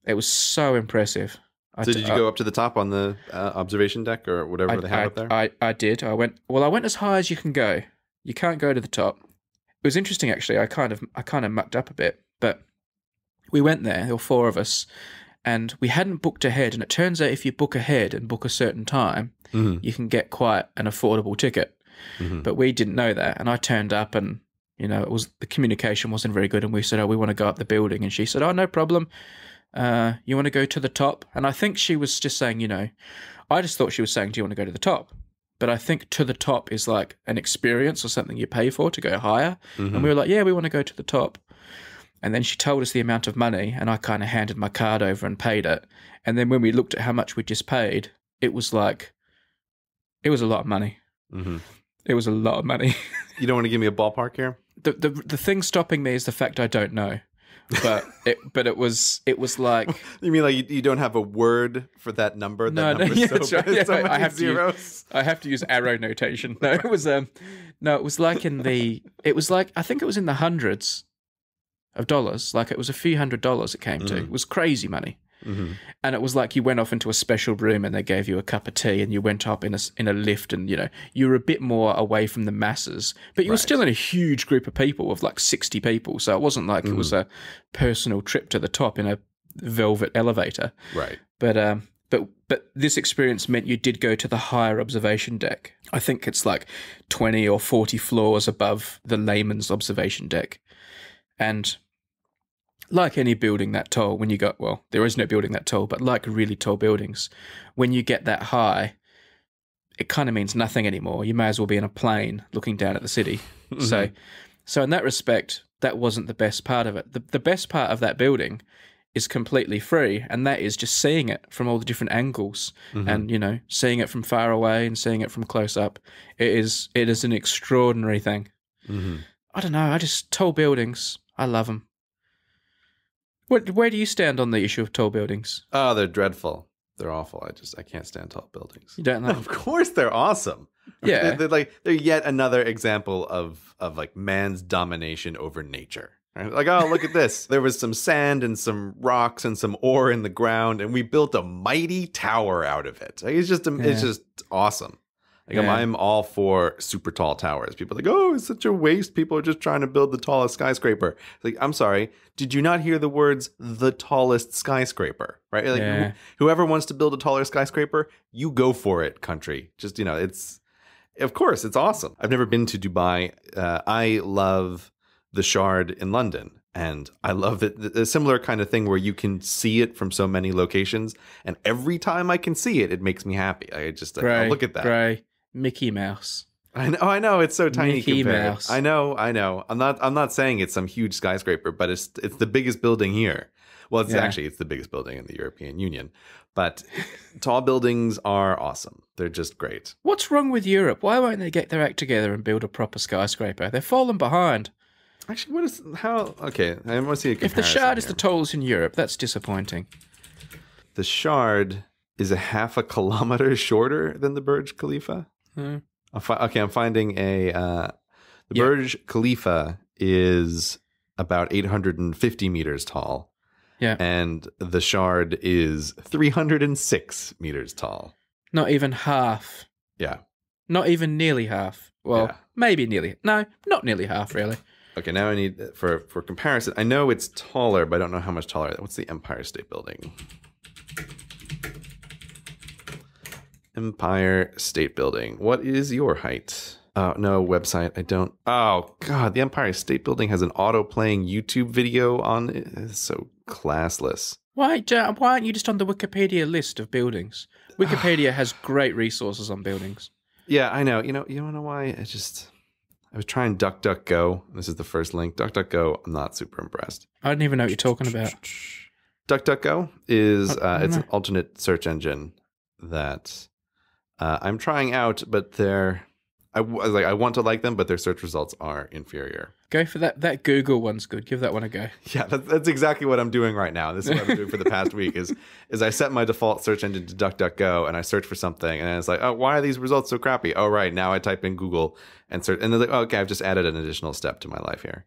it was so impressive. So did you go up to the top on the observation deck or whatever they have up there? I did. I went as high as you can go. You can't go to the top. It was interesting, actually. I kind of mucked up a bit, but we went there. There were four of us, and we hadn't booked ahead. And it turns out if you book ahead and book a certain time, you can get quite an affordable ticket. Mm-hmm. But we didn't know that, and I turned up and. You know, the communication wasn't very good, and we said, "Oh, we want to go up the building," and she said, "Oh, no problem. You want to go to the top?" And I think she was just saying, you know, I just thought she was saying, "Do you want to go to the top?" But I think "to the top" is like an experience or something you pay for to go higher. Mm-hmm. And we were like, "Yeah, we want to go to the top." And then she told us the amount of money, and I kind of handed my card over and paid it. And then when we looked at how much we just paid, it was a lot of money. Mm-hmm. It was a lot of money. You don't want to give me a ballpark here? The thing stopping me is the fact I don't know, but it was like, you mean like you don't have a word for that number? That number, yeah, so, right. Yeah, so I have zeros. I have to use arrow notation. No, it was like I think it was in the hundreds of dollars. Like it was a few $100s it came to. It was crazy money. Mm-hmm. And it was like you went off into a special room and they gave you a cup of tea and you went up in a lift, and you know you were a bit more away from the masses, but you were still in a huge group of people of like 60 people, so it wasn't like it was a personal trip to the top in a velvet elevator, right? But this experience meant you did go to the higher observation deck. I think it's like 20 or 40 floors above the layman's observation deck, and like any building that tall, when you go, well, there is no building that tall, but like really tall buildings, when you get that high, it kind of means nothing anymore. You may as well be in a plane looking down at the city. Mm-hmm. So in that respect, that wasn't the best part of it. The best part of that building is completely free, and that is just seeing it from all the different angles, and you know, seeing it from far away and seeing it from close up. It is an extraordinary thing. Mm-hmm. I don't know. I just, tall buildings, I love them. Where do you stand on the issue of tall buildings? Oh, they're dreadful. They're awful. I can't stand tall buildings. You don't like? Of course, they're awesome. Yeah, they're yet another example of like man's domination over nature. Right? Like, oh, look at this. There was some sand and some rocks and some ore in the ground, and we built a mighty tower out of it. Like, it's just awesome. Like, yeah. I'm all for super tall towers. People are like, oh, it's such a waste. People are just trying to build the tallest skyscraper. Like, I'm sorry. Did you not hear the words, the tallest skyscraper? Right? Like, yeah. Whoever wants to build a taller skyscraper, you go for it, country. Just, you know, of course, it's awesome. I've never been to Dubai. I love the Shard in London. And I love it. A similar kind of thing where you can see it from so many locations. And every time I can see it, it makes me happy. I just, like, Gray, oh, look at that. Gray. Mickey Mouse. I know, it's so tiny. Mickey Mouse. I know. I'm not saying it's some huge skyscraper, but it's the biggest building here. Well, it's actually the biggest building in the European Union. But tall buildings are awesome. They're just great. What's wrong with Europe? Why won't they get their act together and build a proper skyscraper? They're falling behind. Actually, okay, I want to see a comparison. If the Shard is the tallest in Europe, that's disappointing. The Shard is a half a kilometer shorter than the Burj Khalifa. I'm finding a the Burj Khalifa is about 850 meters tall. Yeah. And the Shard is 306 meters tall. Not even half. Yeah. Not even nearly half. Well, maybe nearly. No, not nearly half, really. Okay, now I need, for comparison, I know it's taller, but I don't know how much taller. What's the Empire State Building? Empire State Building. What is your height? Oh, no website. I don't. Oh, God. The Empire State Building has an auto-playing YouTube video on it. It's so classless. Why aren't you just on the Wikipedia list of buildings? Wikipedia has great resources on buildings. Yeah, I know. You don't know why? I was trying DuckDuckGo. This is the first link. DuckDuckGo, I'm not super impressed. I don't even know what you're talking about. DuckDuckGo is it's an alternate search engine that I'm trying out, but I want to like them, but their search results are inferior. Go for that. That Google one's good. Give that one a go. Yeah, that's exactly what I'm doing right now. This is what I've been doing for the past week is I set my default search engine to DuckDuckGo, and I search for something, and it's like, oh, why are these results so crappy? Oh, right. Now I type in Google and search, and they're like, oh, okay, I've just added an additional step to my life here.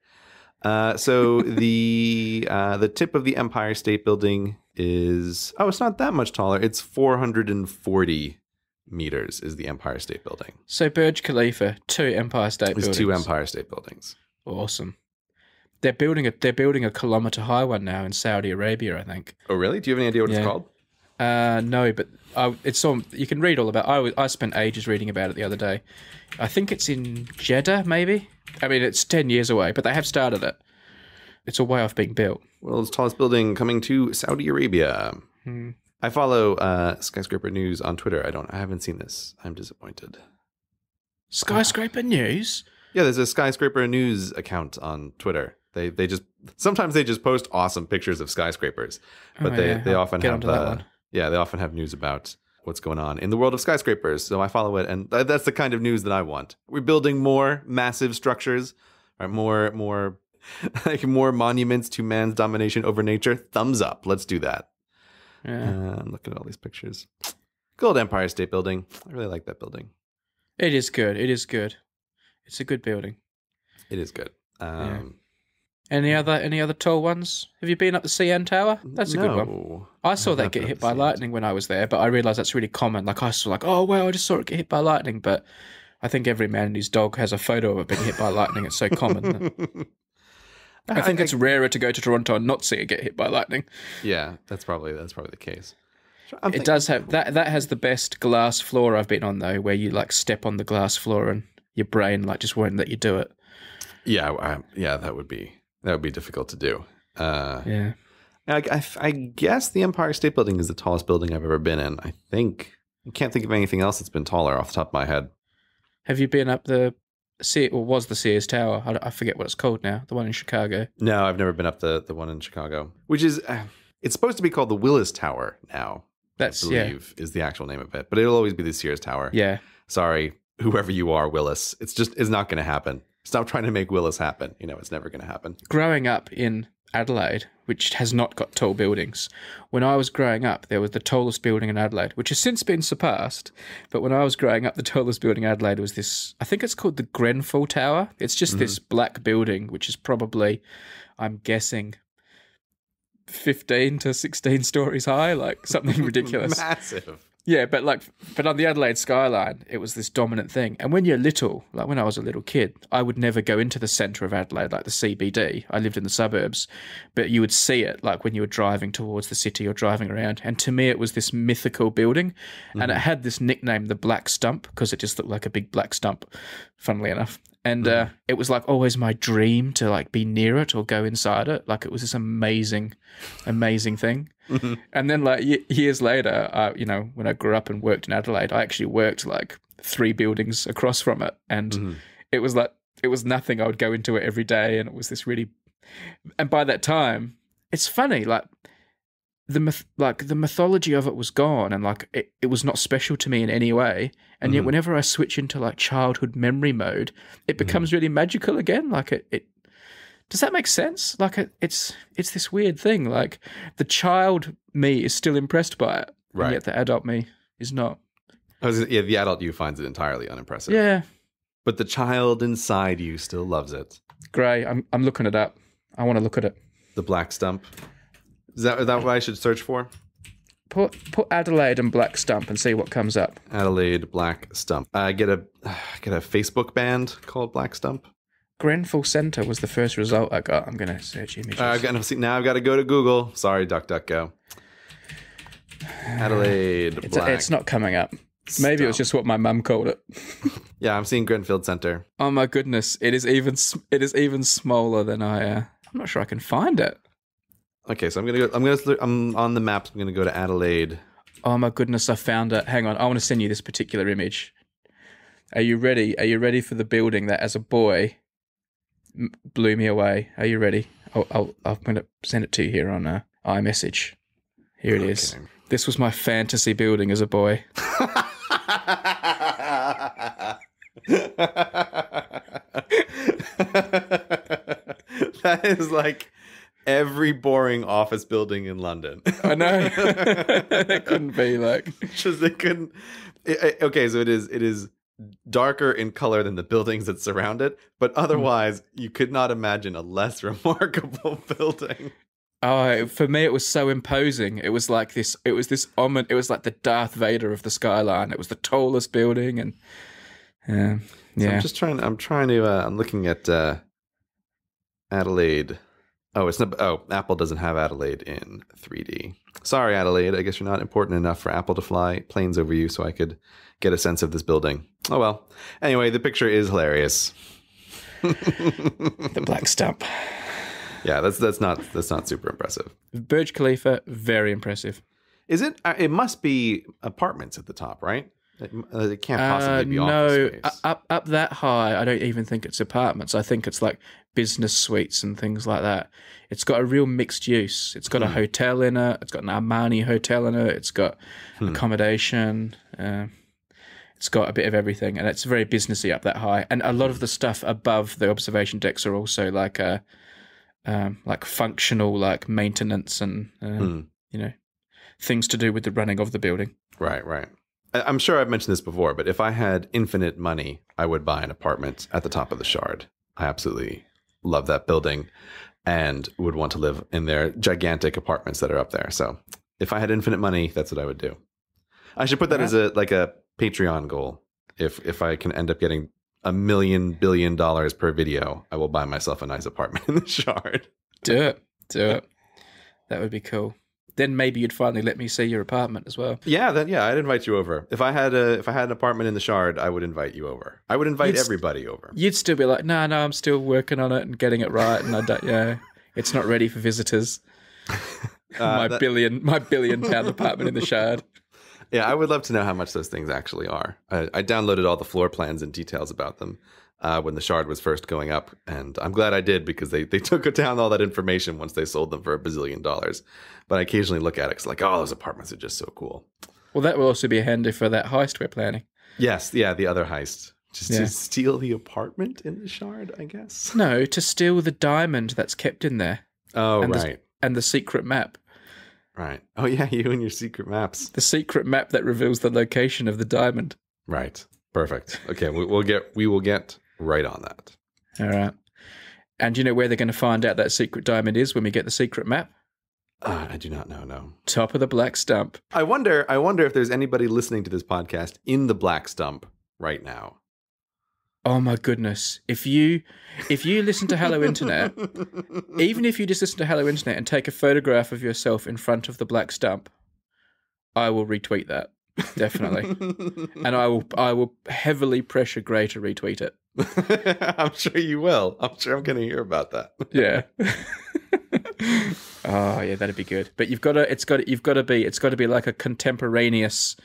So the tip of the Empire State Building is, oh, it's not that much taller. It's 440 meters is the Empire State Building. So Burj Khalifa, two Empire State Buildings. Awesome. They're building a kilometer high one now in Saudi Arabia, I think. Oh, really? Do you have any idea what it's called? No, but you can read all about. I spent ages reading about it the other day. I think it's in Jeddah, maybe. I mean, it's 10 years away, but they have started it. It's a way off being built. World's tallest building coming to Saudi Arabia. Hmm. I follow Skyscraper News on Twitter. I haven't seen this. I'm disappointed. Skyscraper News? Yeah, there's a Skyscraper News account on Twitter. Sometimes they just post awesome pictures of skyscrapers, but they often have news about what's going on in the world of skyscrapers. So I follow it, and that's the kind of news that I want. We're building more massive structures, right? More like more monuments to man's domination over nature. Thumbs up. Let's do that. Yeah. Look at all these pictures. Gold Empire State Building. I really like that building. It is good. It is good. It's a good building. It is good. Yeah. Any other tall ones? Have you been up the CN Tower? That's a good one. I saw that get hit by lightning when I was there, but I realized that's really common. Like I saw, like, oh wow, I just saw it get hit by lightning. But I think every man and his dog has a photo of it being hit by lightning. It's so common. I think it's rarer to go to Toronto and not see it get hit by lightning. Yeah, that's probably the case. It does have that has the best glass floor I've been on though, where you like step on the glass floor and your brain like just won't let you do it. Yeah, that would be difficult to do. Yeah, I guess the Empire State Building is the tallest building I've ever been in. I think I can't think of anything else that's been taller off the top of my head. Have you been up the? Was the Sears Tower? I forget what it's called now. The one in Chicago. No, I've never been up the one in Chicago, which is it's supposed to be called the Willis Tower now. That's I believe is the actual name of it, but it'll always be the Sears Tower. Yeah. Sorry, whoever you are, Willis. It's not going to happen. Stop trying to make Willis happen. It's never going to happen. Growing up in Adelaide, which has not got tall buildings. When I was growing up, there was the tallest building in Adelaide, which has since been surpassed. But when I was growing up, the tallest building in Adelaide was this, I think it's called the Grenfell Tower. It's just this black building, which is probably, I'm guessing, 15 to 16 stories high, like something ridiculous. Massive. Yeah, but on the Adelaide skyline, it was this dominant thing. And when you're little, like when I was a little kid, I would never go into the centre of Adelaide, like the CBD. I lived in the suburbs, but you would see it like when you were driving towards the city or driving around. And to me, it was this mythical building, and it had this nickname, the Black Stump, because it just looked like a big black stump, funnily enough. And it was like always my dream to like be near it or go inside it. Like it was this amazing, amazing thing. And then like years later, when I grew up and worked in Adelaide, I actually worked like 3 buildings across from it. And it was nothing. I would go into it every day. And it was this really, and by that time, it's funny, like the mythology of it was gone, and like it was not special to me in any way, and yet whenever I switch into like childhood memory mode, it becomes really magical again. Like it does that make sense? Like it's this weird thing, like the child me is still impressed by it, right, and yet the adult me is not. Yeah, the adult you finds it entirely unimpressive. Yeah. But the child inside you still loves it. Grey, I'm looking it up. I want to look at it. The Black Stump. Is that what I should search for? Put Adelaide and Black Stump and see what comes up. Adelaide Black Stump. I get a Facebook band called Black Stump. Grenfell Center was the first result I got. I'm gonna search images. Now I've got to go to Google. Sorry, DuckDuckGo. Adelaide Black. It's not coming up. Maybe it was just what my mum called it. Yeah, I'm seeing Grenfell Center. Oh my goodness, it is even smaller than I. I'm not sure I can find it. Okay, so I'm on the maps. I'm gonna go to Adelaide. Oh my goodness, I found it. Hang on, I want to send you this particular image. Are you ready? Are you ready for the building that, as a boy, blew me away? Are you ready? I'm gonna send it to you here on iMessage. Here it is. This was my fantasy building as a boy. That is like every boring office building in London. I know. It couldn't be like just they couldn't. Okay, so it is darker in color than the buildings that surround it, but otherwise you could not imagine a less remarkable building. Oh, for me it was so imposing. It was like this. It was this ominous. It was like the Darth Vader of the skyline. It was the tallest building, and yeah. So I'm just trying. I'm looking at Adelaide. Oh, it's not. Oh, Apple doesn't have Adelaide in 3D. Sorry, Adelaide. I guess you're not important enough for Apple to fly planes over you, so I could get a sense of this building. Oh well. Anyway, the picture is hilarious. The Black Stump. Yeah, that's not super impressive. Burj Khalifa, very impressive. Is it? It must be apartments at the top, right? It can't possibly be office space. No, up that high, I don't even think it's apartments. I think it's like business suites and things like that. It's got a real mixed use. It's got a hotel in it. It's got an Armani hotel in it. It's got accommodation. It's got a bit of everything, and it's very businessy up that high. And a lot of the stuff above the observation decks are also like functional, like maintenance and you know, things to do with the running of the building. Right, right. I'm sure I've mentioned this before, but if I had infinite money, I would buy an apartment at the top of the Shard. I absolutely love that building and would want to live in their gigantic apartments that are up there. So if I had infinite money, that's what I would do. I should put that as a Patreon goal. If I can end up getting $1 billion per video, I will buy myself a nice apartment in the Shard. Do it. Do it. That would be cool. Then maybe you'd finally let me see your apartment as well. Yeah, I'd invite you over. If I had an apartment in the Shard, I would invite you over. I would invite everybody over. You'd still be like, no, I'm still working on it and getting it right, and it's not ready for visitors. My billion pound apartment in the Shard. Yeah, I would love to know how much those things actually are. I downloaded all the floor plans and details about them when the Shard was first going up, and I'm glad I did, because they took down all that information once they sold them for $1 billion. But I occasionally look at it, it's like, oh, those apartments are just so cool. Well, that will also be handy for that heist we're planning. Yes, yeah, the other heist. To steal the apartment in the Shard, I guess? No, to steal the diamond that's kept in there. Oh, right. And the secret map. Right. Oh, yeah, you and your secret maps. The secret map that reveals the location of the diamond. Right. Perfect. Okay, we will get right on that. All right. And do you know where they're going to find out that secret diamond is when we get the secret map? I do not know, no. Top of the Black Stump. I wonder if there's anybody listening to this podcast in the Black Stump right now. Oh my goodness. If you listen to Hello Internet, even if you just listen to Hello Internet and take a photograph of yourself in front of the Black Stump, I will retweet that. Definitely. And I will heavily pressure Gray to retweet it. I'm sure you will. I'm sure I'm gonna hear about that. Yeah. Oh yeah, that'd be good. But it's gotta be like a contemporaneous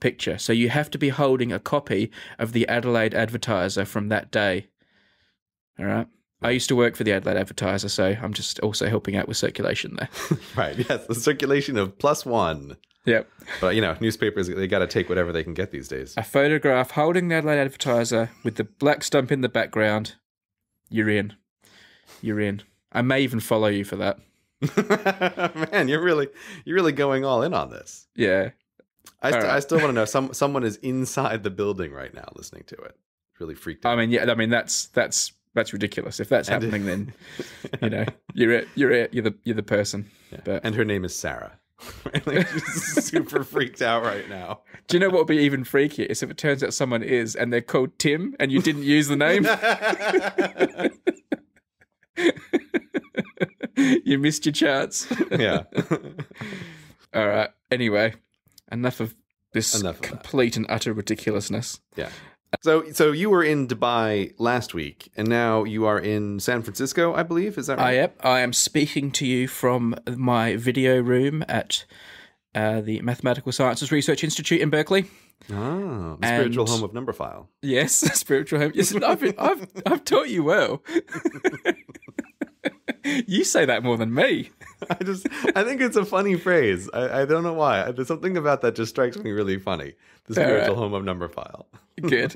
picture. So you have to be holding a copy of the Adelaide Advertiser from that day. All right. I used to work for the Adelaide Advertiser, so I'm just also helping out with circulation there. Right. Yes. The circulation of +1. Yep. But you know, newspapers, they got to take whatever they can get these days. A photograph holding the Adelaide Advertiser with the Black Stump in the background. You're in. You're in. I may even follow you for that. Man, you're really going all in on this. Yeah. I still want to know. Someone is inside the building right now listening to it. Really freaked out. I mean, yeah. I mean, that's ridiculous. If that's happening, then you know you're the person. Yeah. But, and her name is Sarah. Like, she's super freaked out right now. Do you know what would be even freakier is if it turns out someone is and they're called Tim and you didn't use the name. You missed your chance. Yeah. All right. Anyway, enough of this complete and utter ridiculousness. Yeah. So you were in Dubai last week, and now you are in San Francisco, I believe. Is that right? I am speaking to you from my video room at the Mathematical Sciences Research Institute in Berkeley. Ah, the spiritual home of Numberphile. Yes, the spiritual home. Yes, I've taught you well. You say that more than me. I think it's a funny phrase. I don't know why. There's something about that just strikes me really funny. The spiritual home of Numberphile. Good.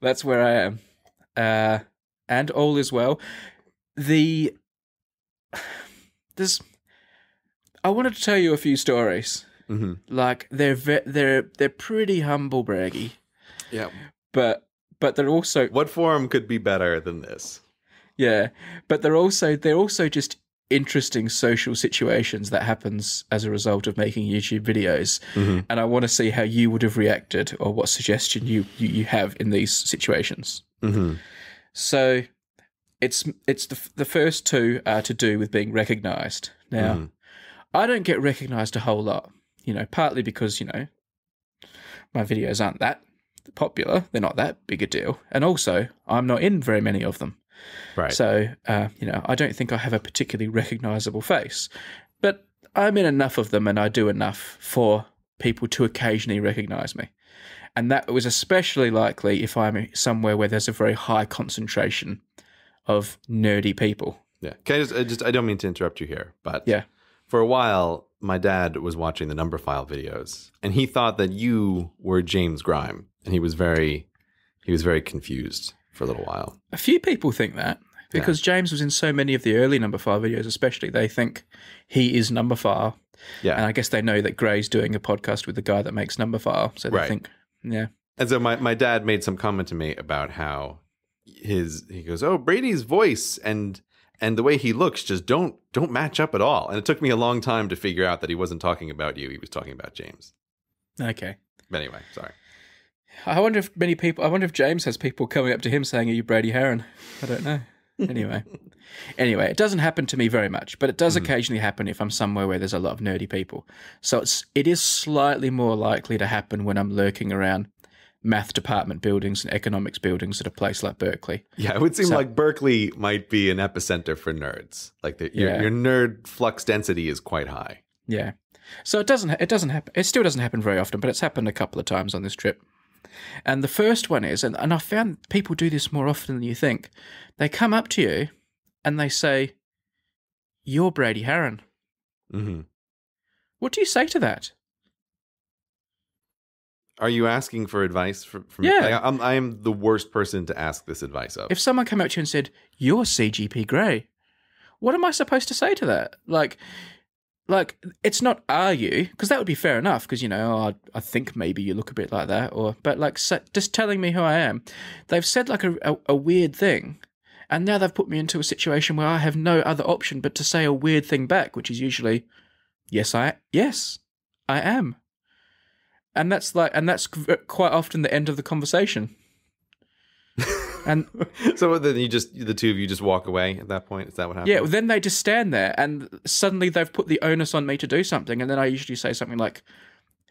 That's where I am. And all is well. I wanted to tell you a few stories. Mm-hmm. Like they're pretty humble braggy. Yeah. But they're also, what forum could be better than this? Yeah, but they're also just interesting social situations that happens as a result of making YouTube videos, mm-hmm. and I want to see how you would have reacted or what suggestion you have in these situations. Mm-hmm. So it's the first two are to do with being recognised. Now, mm-hmm. I don't get recognised a whole lot, you know, partly because my videos aren't that popular; they're not that big a deal, and also I'm not in very many of them. Right. So, I don't think I have a particularly recognizable face, but I'm in enough of them and I do enough for people to occasionally recognize me. And that was especially likely if I'm somewhere where there's a very high concentration of nerdy people. Yeah. Can I don't mean to interrupt you here, but yeah. For a while, my dad was watching the Numberphile videos and he thought that you were James Grime and he was very confused. For a little while. A few people think that because James was in so many of the early Numberphile videos, especially they think he is Numberphile. Yeah. And I guess they know that Grey's doing a podcast with the guy that makes Numberphile. So they think, yeah. And so my dad made some comment to me about how he goes, oh, Brady's voice and the way he looks just don't match up at all. And it took me a long time to figure out that he wasn't talking about you, he was talking about James. Okay. But anyway, sorry. I wonder if James has people coming up to him saying, are you Brady Haran? I don't know. Anyway. Anyway, it doesn't happen to me very much, but it does occasionally happen if I'm somewhere where there's a lot of nerdy people. So it is slightly more likely to happen when I'm lurking around math department buildings and economics buildings at a place like Berkeley. Yeah, it would seem like Berkeley might be an epicenter for nerds. Like your nerd flux density is quite high. Yeah. So it doesn't happen. It still doesn't happen very often, but it's happened a couple of times on this trip. And the first one is, and I found people do this more often than you think, they come up to you and they say, you're Brady Haran. Mm-hmm. What do you say to that? Are you asking for advice from me? Like, I am the worst person to ask this advice of. If someone came up to you and said, you're CGP Grey, what am I supposed to say to that? Like, it's not, are you? Because that would be fair enough, because, I think maybe you look a bit like that, but just telling me who I am. They've said, like, a weird thing, and now they've put me into a situation where I have no other option but to say a weird thing back, which is usually, yes, I am. And that's quite often the end of the conversation. And so then the two of you just walk away at that point? Is that what happens? Yeah, well, then they just stand there and suddenly they've put the onus on me to do something. And then I usually say something like,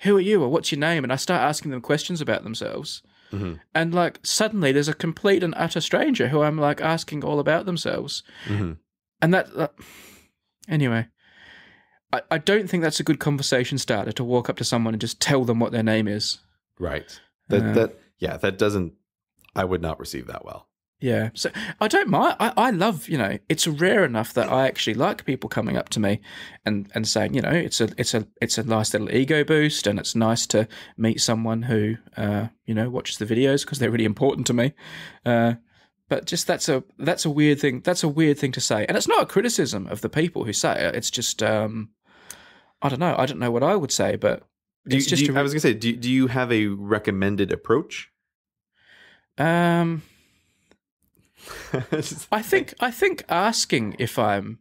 who are you? Or what's your name? And I start asking them questions about themselves. Mm-hmm. And like, suddenly there's a complete and utter stranger who I'm like asking all about themselves. Mm-hmm. And anyway, I don't think that's a good conversation starter to walk up to someone and just tell them what their name is. Right. That doesn't. I would not receive that well. Yeah. So I don't mind. I love, it's rare enough that I actually like people coming up to me and saying, it's a nice little ego boost and it's nice to meet someone who, watches the videos because they're really important to me. But just that's a weird thing. That's a weird thing to say. And it's not a criticism of the people who say it. It's just, I don't know. I don't know what I would say, but I was gonna say, do you have a recommended approach? I think asking if I'm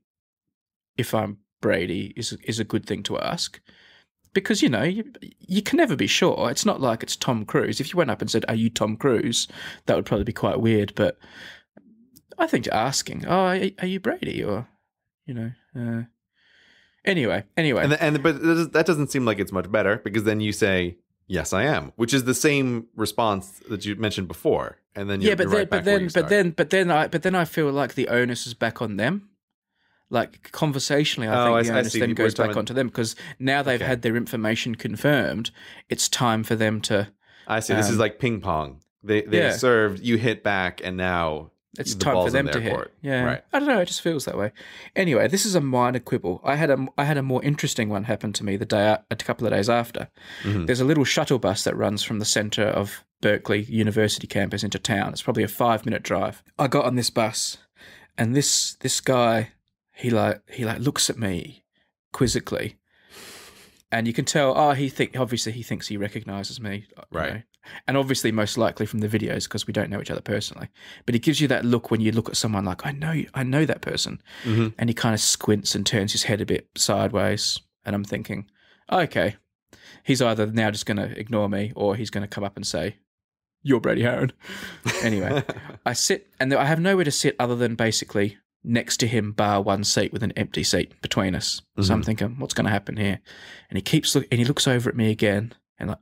Brady is a good thing to ask, because, you know, you can never be sure. It's not like it's Tom Cruise. If you went up and said, "Are you Tom Cruise?" that would probably be quite weird. But I think asking, "Oh, are you Brady?" or, you know, anyway. But that doesn't seem like it's much better, because then you say, "Yes, I am," which is the same response that you mentioned before, and then you're right back where you started. But then I feel like the onus is back on them. Like, conversationally, I think the onus then goes back onto them, because now they've had their information confirmed. It's time for them to. I see. This is like ping pong. They served. You hit back, and now it's time for them to hit. Yeah, right. I don't know. It just feels that way. Anyway, this is a minor quibble. I had a more interesting one happen to me the day, a couple of days after. Mm-hmm. There's a little shuttle bus that runs from the center of Berkeley University campus into town. It's probably a 5-minute drive. I got on this bus, and this guy. He looks at me quizzically, and you can tell. Oh, obviously he thinks he recognizes me, right? Know? And obviously, most likely from the videos, because we don't know each other personally. But he gives you that look when you look at someone like, I know that person, mm-hmm. and he kind of squints and turns his head a bit sideways. And I'm thinking, okay, he's either now just going to ignore me, or he's going to come up and say, "You're Brady Haran." Anyway, I sit, and I have nowhere to sit other than basically next to him, bar one seat with an empty seat between us. Mm-hmm. So I'm thinking, what's going to happen here? And he looks over at me again, and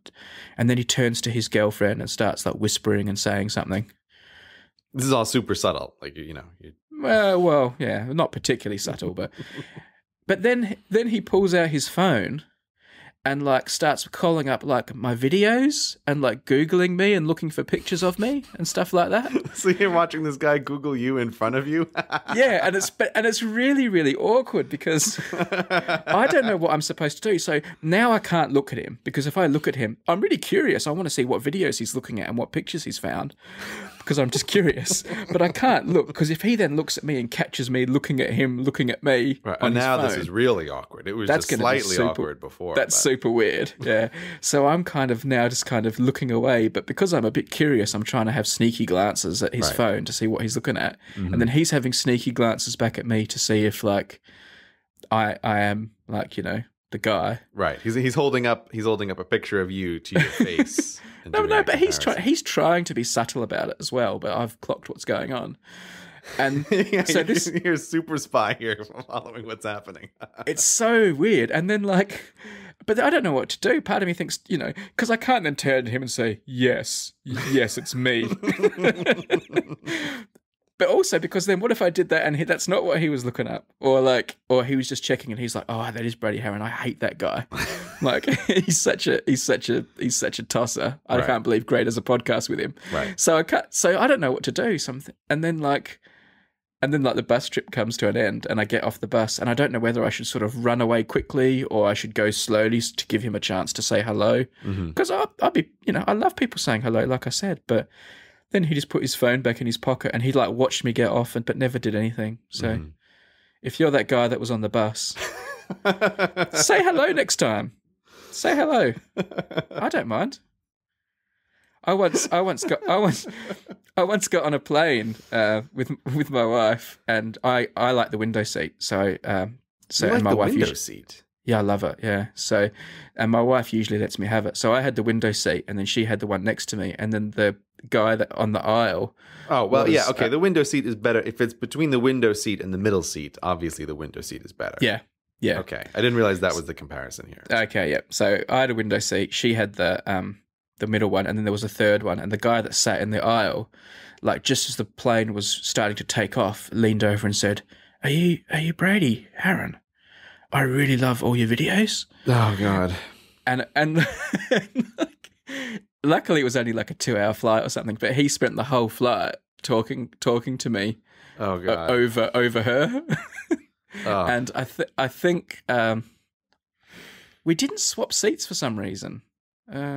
then he turns to his girlfriend and starts like whispering and saying something. This is all super subtle, like, you know. Well, yeah, not particularly subtle, but then he pulls out his phone and like starts calling up like my videos and like Googling me and looking for pictures of me and stuff like that. So you're watching this guy Google you in front of you? Yeah, and it's really, really awkward, because I don't know what I'm supposed to do. So now I can't look at him, because if I look at him, I'm really curious. I want to see what videos he's looking at and what pictures he's found, because I'm just curious. But I can't look, because if he then looks at me and catches me looking at him, looking at me, right, and now phone, this is really awkward. It was just slightly awkward before. Super weird, yeah. So I'm kind of now just kind of looking away, but because I'm a bit curious, I'm trying to have sneaky glances at his phone to see what he's looking at, mm-hmm. and then he's having sneaky glances back at me to see if like I am like, you know, the guy. Right. He's holding up a picture of you to your face. no, but he's trying to be subtle about it as well. But I've clocked what's going on. And yeah, so you're a super spy here following what's happening. It's so weird. And then like, but I don't know what to do. Part of me thinks, you know, because I can't then turn to him and say, yes, it's me. But also because then what if I did that and that's not what he was looking up, or he was just checking and he's like, oh, that is Brady Haran. I hate that guy. Like, he's such a tosser. I can't believe Grey does a podcast with him. Right. So I don't know what to do. Something, and then the bus trip comes to an end, and I get off the bus, and I don't know whether I should sort of run away quickly or I should go slowly to give him a chance to say hello, because mm-hmm. I'll be, you know, I love people saying hello, like I said, but. Then he just put his phone back in his pocket and he like watched me get off but never did anything. So if you're that guy that was on the bus, say hello next time. Say hello. I don't mind. I once got on a plane with my wife, and I like the window seat. So my wife usually. Yeah, I love it. Yeah. So, and my wife usually lets me have it. So I had the window seat, and then she had the one next to me, and then the guy that on the aisle. Oh, well, was, yeah. Okay. The window seat is better. If it's between the window seat and the middle seat, obviously the window seat is better. Yeah. Yeah. Okay. I didn't realize that was the comparison here. Okay. Yeah. So I had a window seat. She had the middle one, and then there was a third one. And the guy that sat in the aisle, like just as the plane was starting to take off, leaned over and said, "Are you Brady Haran? I really love all your videos." Oh God! And like, luckily it was only like a 2-hour flight or something, but he spent the whole flight talking to me. Oh God! Over her. Oh. And I think we didn't swap seats for some reason. I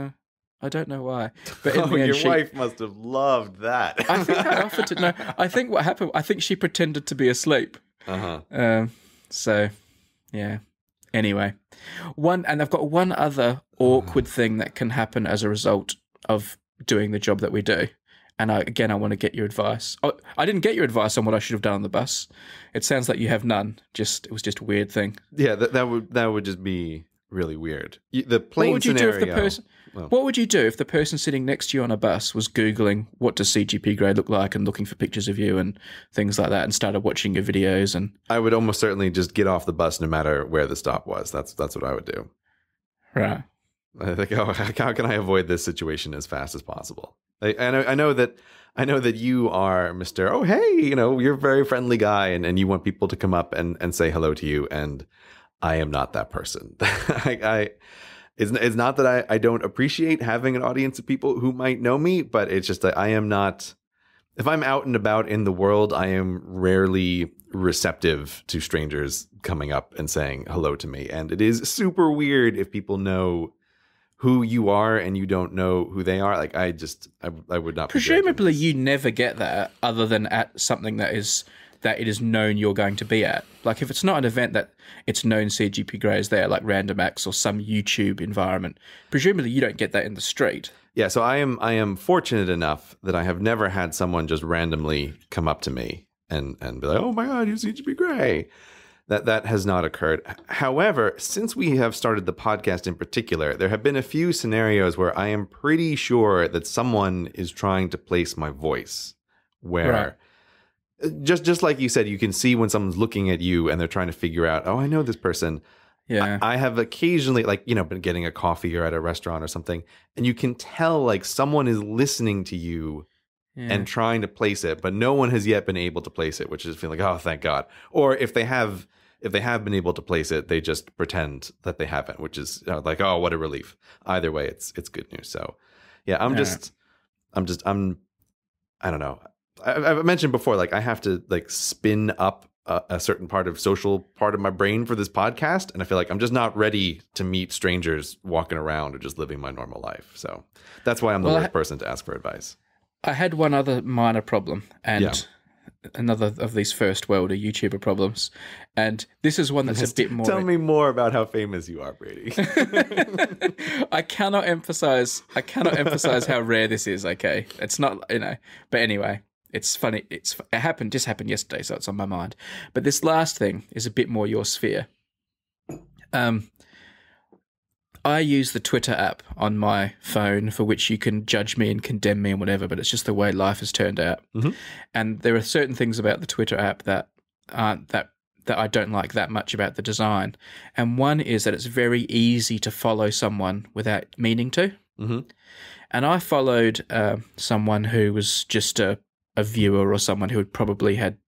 don't know why. But in the end, your wife must have loved that. I think I offered to. No, I think what happened. I think she pretended to be asleep. Uh huh. So. Yeah. Anyway, and I've got one other awkward thing that can happen as a result of doing the job that we do. And again, I want to get your advice. Oh, I didn't get your advice on what I should have done on the bus. It sounds like you have none. Just it was just a weird thing. Yeah, that would just be really weird. The plain scenario. What would you do if the person sitting next to you on a bus was Googling what does CGP Grey look like and looking for pictures of you and things like that and started watching your videos? And I would almost certainly just get off the bus no matter where the stop was. That's what I would do. Right. I think, oh, how can I avoid this situation as fast as possible? I know that you are Mr. Oh, hey, you know, you're a very friendly guy and you want people to come up and say hello to you. And I am not that person. It's not that I don't appreciate having an audience of people who might know me, but it's just that I am not, if I'm out and about in the world, I am rarely receptive to strangers coming up and saying hello to me. And it is super weird if people know who you are and you don't know who they are. Like I would not. Presumably you never get that other than at something that it is known you're going to be at. Like if it's not an event that it's known CGP Grey is there, like Random Acts or some YouTube environment, presumably you don't get that in the street. Yeah, so I am fortunate enough that I have never had someone just randomly come up to me and be like, oh my God, you're CGP Grey. That has not occurred. However, since we have started the podcast in particular, there have been a few scenarios where I am pretty sure that someone is trying to place my voice where right. just like you said, you can see when someone's looking at you and they're trying to figure out, oh, I know this person. Yeah. I have occasionally, like, you know, been getting a coffee or at a restaurant or something, and you can tell like someone is listening to you. Yeah. And trying to place it, but no one has yet been able to place it, which is feeling like, oh, thank God. Or if they have been able to place it, they just pretend that they haven't, which is like, oh, what a relief. Either way, it's good news. So yeah, I don't know. I've mentioned before, like I have to like spin up a certain part of my brain for this podcast. And I feel like I'm just not ready to meet strangers walking around or just living my normal life. So that's why I'm the worst person to ask for advice. I had one other minor problem and another of these first world YouTuber problems. And this is one that's just a bit more. Tell me more about how famous you are, Brady. I cannot emphasize how rare this is. Okay. It's not, you know, but anyway, it's funny. It just happened yesterday. So it's on my mind, but this last thing is a bit more your sphere. I use the Twitter app on my phone, for which you can judge me and condemn me and whatever, but it's just the way life has turned out. Mm-hmm. And there are certain things about the Twitter app that aren't that I don't like that much about the design. And one is that it's very easy to follow someone without meaning to. Mm-hmm. And I followed someone who was just a viewer or someone who had probably had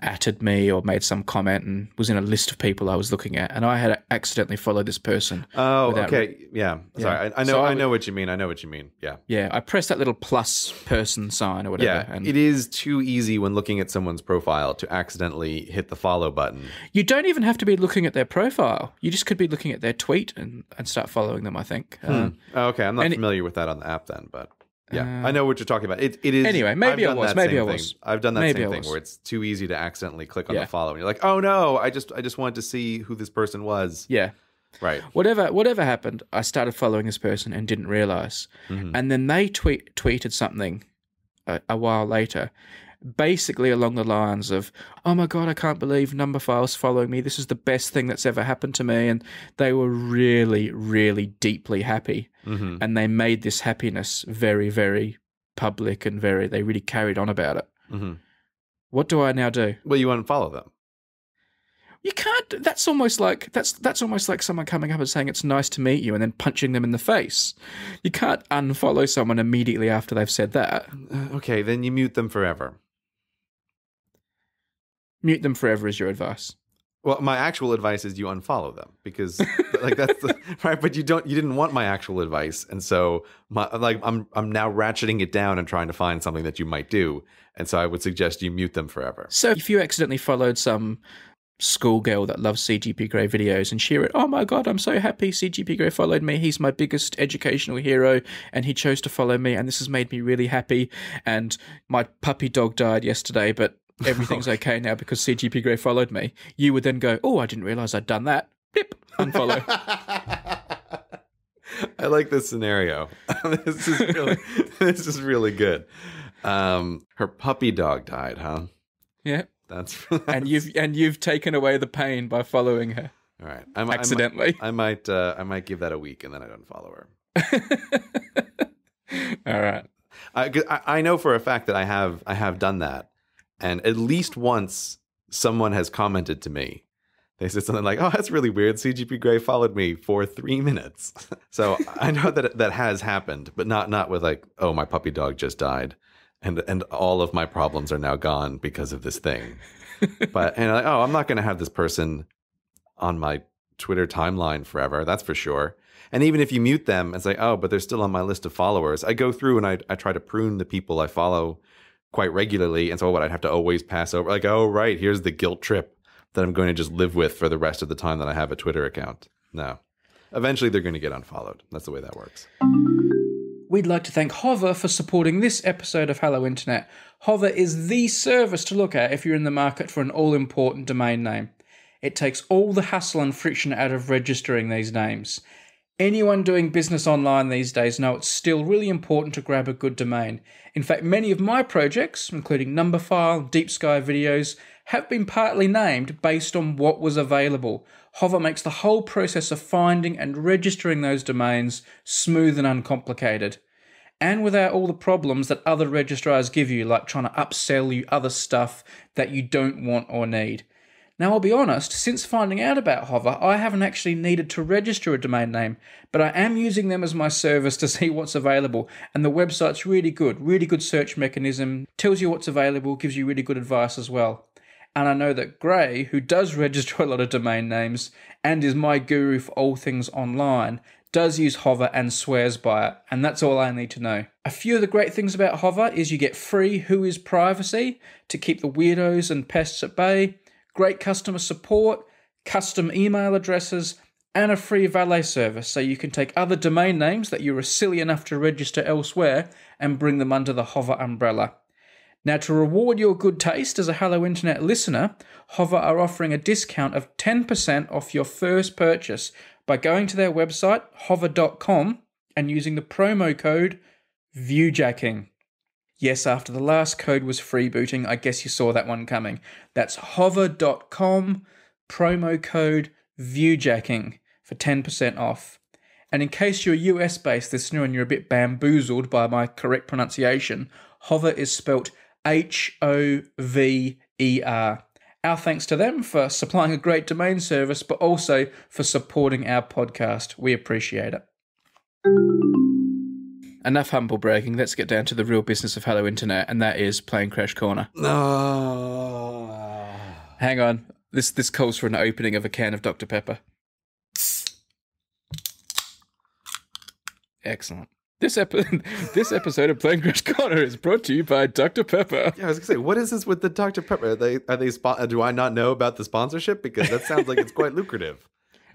atted me or made some comment and was in a list of people I was looking at, and I had accidentally followed this person. Oh, okay. Yeah. Sorry. Yeah. I know what you mean. I know what you mean. Yeah. Yeah. I pressed that little plus person sign or whatever. Yeah. And it is too easy when looking at someone's profile to accidentally hit the follow button. You don't even have to be looking at their profile. You just could be looking at their tweet and start following them, I think. Okay. I'm not familiar with that on the app then, but. Yeah, I know what you're talking about. It is. Anyway, maybe I was. I've done that same thing where it's too easy to accidentally click on the follow, and you're like, oh no, I just wanted to see who this person was. Yeah, right. Whatever happened, I started following this person and didn't realize. Mm-hmm. And then they tweeted something a while later, basically along the lines of, oh my God, I can't believe Numberphile's following me. This is the best thing that's ever happened to me. And they were really, really deeply happy. Mm-hmm. And they made this happiness very, very public and they really carried on about it. Mm-hmm. What do I now do? Well, you unfollow them. You can't, that's almost like someone coming up and saying it's nice to meet you and then punching them in the face. You can't unfollow someone immediately after they've said that. Okay, then you mute them forever. Mute them forever is your advice. Well, my actual advice is you unfollow them because, like, that's the, right. But you didn't want my actual advice, and so I'm now ratcheting it down and trying to find something that you might do, and so I would suggest you mute them forever. So if you accidentally followed some schoolgirl that loves CGP Grey videos and she wrote, "Oh my God, I'm so happy CGP Grey followed me. He's my biggest educational hero, and he chose to follow me, and this has made me really happy. And my puppy dog died yesterday, but." Everything's okay now because CGP Grey followed me. You would then go, oh, I didn't realize I'd done that. Blip, unfollow. I like this scenario. This is really good. Her puppy dog died, huh? Yeah. That's and you've taken away the pain by following her. All right, accidentally. I might give that a week and then I don't follow her. All right. I know for a fact that I have done that, and at least once someone has commented to me. They said something like, "Oh, that's really weird. CGP Grey followed me for 3 minutes." So I know that has happened, but not with like, "Oh, my puppy dog just died." And all of my problems are now gone because of this thing. But and like, oh, I'm not going to have this person on my Twitter timeline forever. That's for sure. And even if you mute them and say, oh, but they're still on my list of followers. I go through and I try to prune the people I follow quite regularly. And so what I'd have to always pass over, like, oh, right, here's the guilt trip that I'm going to just live with for the rest of the time that I have a Twitter account. No, eventually they're going to get unfollowed. That's the way that works. We'd like to thank Hover for supporting this episode of Hello Internet. Hover is the service to look at if you're in the market for an all-important domain name. It takes all the hassle and friction out of registering these names. Anyone doing business online these days knows it's still really important to grab a good domain. In fact, many of my projects, including Numberphile, Deep Sky Videos, have been partly named based on what was available. Hover makes the whole process of finding and registering those domains smooth and uncomplicated. And without all the problems that other registrars give you, like trying to upsell you other stuff that you don't want or need. Now, I'll be honest, since finding out about Hover, I haven't actually needed to register a domain name, but I am using them as my service to see what's available. And the website's really good search mechanism, tells you what's available, gives you really good advice as well. And I know that Grey, who does register a lot of domain names and is my guru for all things online, does use Hover and swears by it. And that's all I need to know. A few of the great things about Hover is you get free Whois privacy to keep the weirdos and pests at bay, great customer support, custom email addresses, and a free valet service. So you can take other domain names that you were silly enough to register elsewhere and bring them under the Hover umbrella. Now, to reward your good taste as a Hello Internet listener, Hover are offering a discount of 10% off your first purchase by going to their website, hover.com, and using the promo code ViewJacking. Yes, after the last code was freebooting, I guess you saw that one coming. That's hover.com, promo code ViewJacking for 10% off. And in case you're US-based listener and you're a bit bamboozled by my correct pronunciation, Hover is spelt H-O-V-E-R. Our thanks to them for supplying a great domain service, but also for supporting our podcast. We appreciate it. Enough humble bragging. Let's get down to the real business of Hello Internet, and that is playing Crash Corner. Oh. Hang on. This calls for an opening of a can of Dr. Pepper. Excellent. This episode of Playing Crash Corner is brought to you by Dr. Pepper. Yeah, I was going to say, what is this with the Dr. Pepper? Do I not know about the sponsorship? Because that sounds like it's quite lucrative.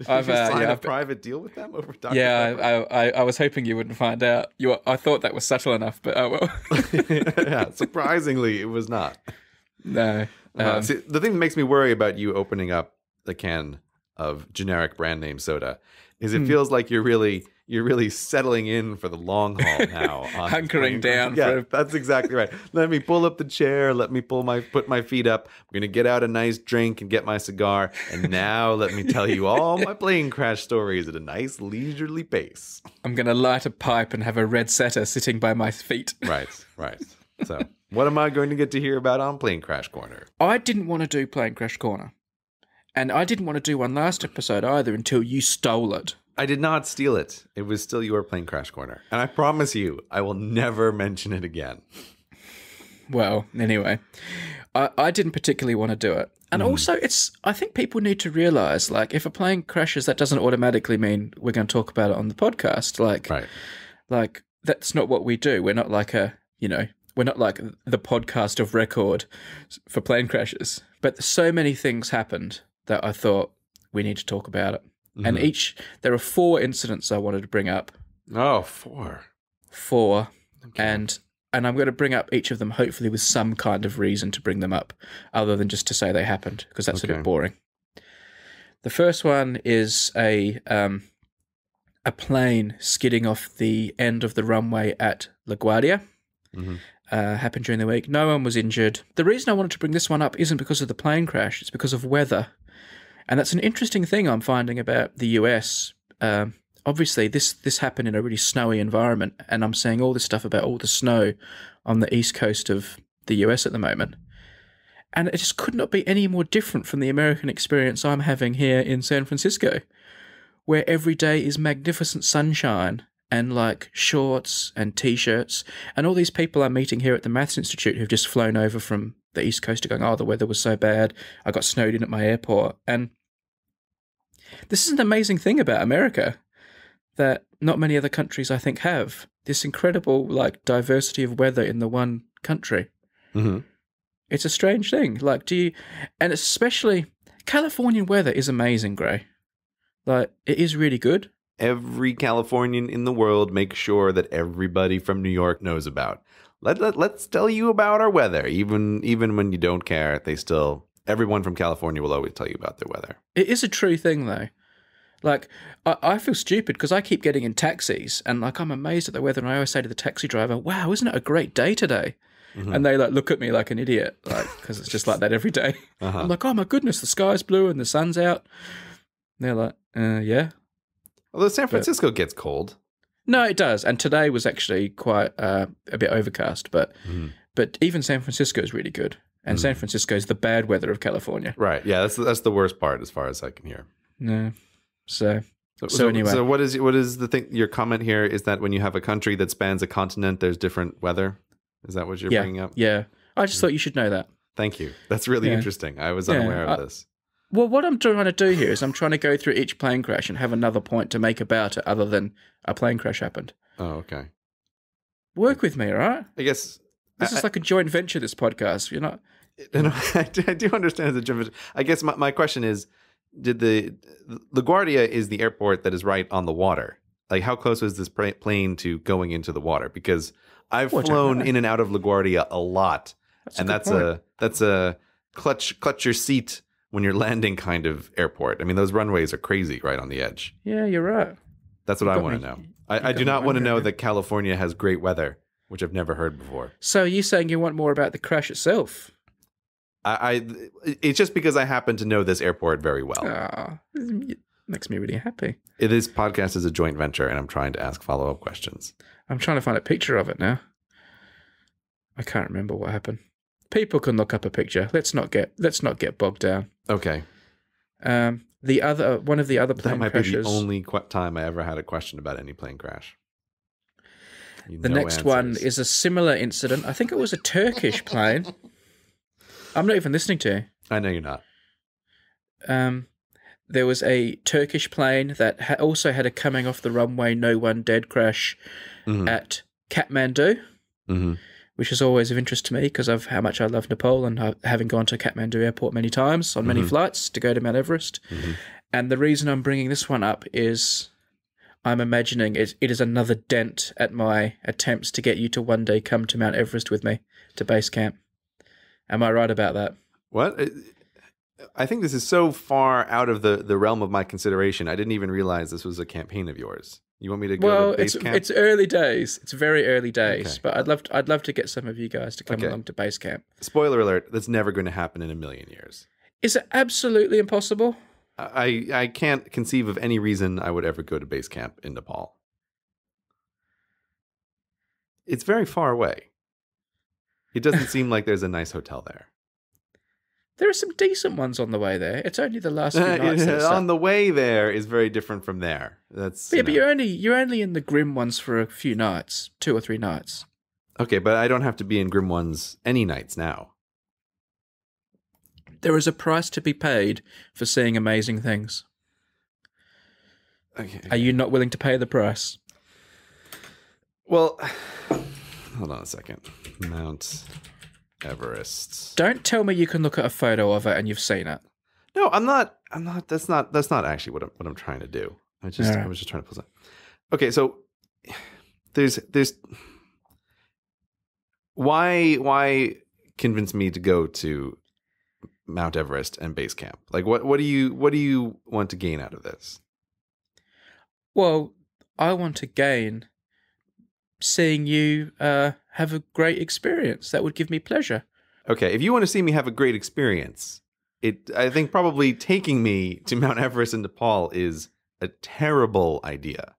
Did you sign a private deal with them over Dr. Pepper? Yeah, I was hoping you wouldn't find out. I thought that was subtle enough, but oh well. Yeah, surprisingly, it was not. No. See, the thing that makes me worry about you opening up the can of generic brand name soda is it feels like you're really settling in for the long haul now. Hunkering down. Yeah, that's exactly right. Let me pull up the chair. Let me put my feet up. I'm going to get out a nice drink and get my cigar. And now let me tell you all my plane crash stories at a nice leisurely pace. I'm going to light a pipe and have a red setter sitting by my feet. Right. So what am I going to get to hear about on Plane Crash Corner? I didn't want to do Plane Crash Corner. And I didn't want to do one last episode either until you stole it. I did not steal it. It was still your Plane Crash Corner. And I promise you, I will never mention it again. Well, anyway, I didn't particularly want to do it. And also, I think people need to realize, like, if a plane crashes, that doesn't automatically mean we're going to talk about it on the podcast. Like, like that's not what we do. We're not like we're not like the podcast of record for plane crashes. But so many things happened that I thought we need to talk about it. And there are 4 incidents I wanted to bring up. Oh, 4. 4. Okay. And I'm going to bring up each of them, hopefully with some kind of reason to bring them up, other than just to say they happened, because that's a bit boring. The first one is a plane skidding off the end of the runway at LaGuardia. Mm-hmm. Happened during the week. No one was injured. The reason I wanted to bring this one up isn't because of the plane crash. It's because of weather. And that's an interesting thing I'm finding about the US. Obviously, this happened in a really snowy environment, and I'm seeing all this stuff about all the snow on the east coast of the US at the moment. And it just could not be any more different from the American experience I'm having here in San Francisco, where every day is magnificent sunshine and like shorts and t-shirts. And all these people I'm meeting here at the Maths Institute who've just flown over from the East Coast are going, oh, the weather was so bad. I got snowed in at my airport. And this is an amazing thing about America that not many other countries, I think, have. This incredible like diversity of weather in the one country. Mm-hmm. It's a strange thing. Like, and especially Californian weather is amazing, Gray. Like, it is really good. Every Californian in the world makes sure that everybody from New York knows about. Let's tell you about our weather. Even when you don't care, they still, everyone from California will always tell you about their weather. It is a true thing, though. Like, I feel stupid because I keep getting in taxis and like I'm amazed at the weather, and I always say to the taxi driver, wow, isn't it a great day today? Mm-hmm. And they like look at me like an idiot, like, because it's just like that every day. Uh-huh. I'm like, oh my goodness, the sky's blue and the sun's out. And they're like, yeah. Although San Francisco gets cold. No, it does. And today was actually quite a bit overcast, but even San Francisco is really good. And San Francisco is the bad weather of California. Right. Yeah, that's the worst part as far as I can hear. No. So anyway. So what is the thing, your comment here is that when you have a country that spans a continent, there's different weather? Is that what you're bringing up? Yeah. I just thought you should know that. Thank you. That's really interesting. I was unaware of this. Well, what I'm trying to do here is I'm trying to go through each plane crash and have another point to make about it other than a plane crash happened. Oh, okay. Work with me, all right? I guess. This is like a joint venture, this podcast. You're not. No, I do understand the joint venture. I guess my question is, did LaGuardia is the airport that is right on the water. Like, how close was this plane to going into the water? Because I've flown in and out of LaGuardia a lot. That's a clutch your seat when you're landing kind of airport. I mean, those runways are crazy right on the edge. Yeah, you're right. That's what I want to know. I do not want to know that California has great weather, which I've never heard before. So you're saying you want more about the crash itself? It's just because I happen to know this airport very well. Oh, it makes me really happy. This podcast is a joint venture, and I'm trying to ask follow-up questions. I'm trying to find a picture of it now. I can't remember what happened. People can look up a picture. Let's not get bogged down. Okay. One of the other plane crashes. That might be the only time I ever had a question about any plane crash. The next one is a similar incident. I think it was a Turkish plane. I'm not even listening to you. I know you're not. There was a Turkish plane that also had a coming off the runway, no one dead crash at Kathmandu. Mm-hmm. Which is always of interest to me because of how much I love Nepal and having gone to Kathmandu airport many times on many flights to go to Mount Everest. Mm-hmm. And the reason I'm bringing this one up is I'm imagining it is another dent at my attempts to get you to one day come to Mount Everest with me to base camp. Am I right about that? What? I think this is so far out of the realm of my consideration. I didn't even realize this was a campaign of yours. You want me to go to base camp? Well, it's early days. It's very early days, okay. But I'd love to get some of you guys to come along to base camp. Spoiler alert, that's never going to happen in a million years. Is it absolutely impossible? I can't conceive of any reason I would ever go to base camp in Nepal. It's very far away. It doesn't seem like there's a nice hotel there. There are some decent ones on the way there. It's only the last few nights. On the way there is very different from there. That's but you're only in the grim ones for a few nights, 2 or 3 nights. Okay, but I don't have to be in grim ones any nights now. There is a price to be paid for seeing amazing things. Okay. Are you not willing to pay the price? Well, hold on a second. Mount Everest. Don't tell me you can look at a photo of it and you've seen it. No, I'm not. That's not actually what I'm trying to do. I was just trying to pull something. Okay, so there's why convince me to go to Mount Everest and base camp? Like what do you want to gain out of this? Well, I want to gain seeing you have a great experience. That would give me pleasure. Okay, if you want to see me have a great experience, I think probably taking me to Mount Everest and Nepal is a terrible idea.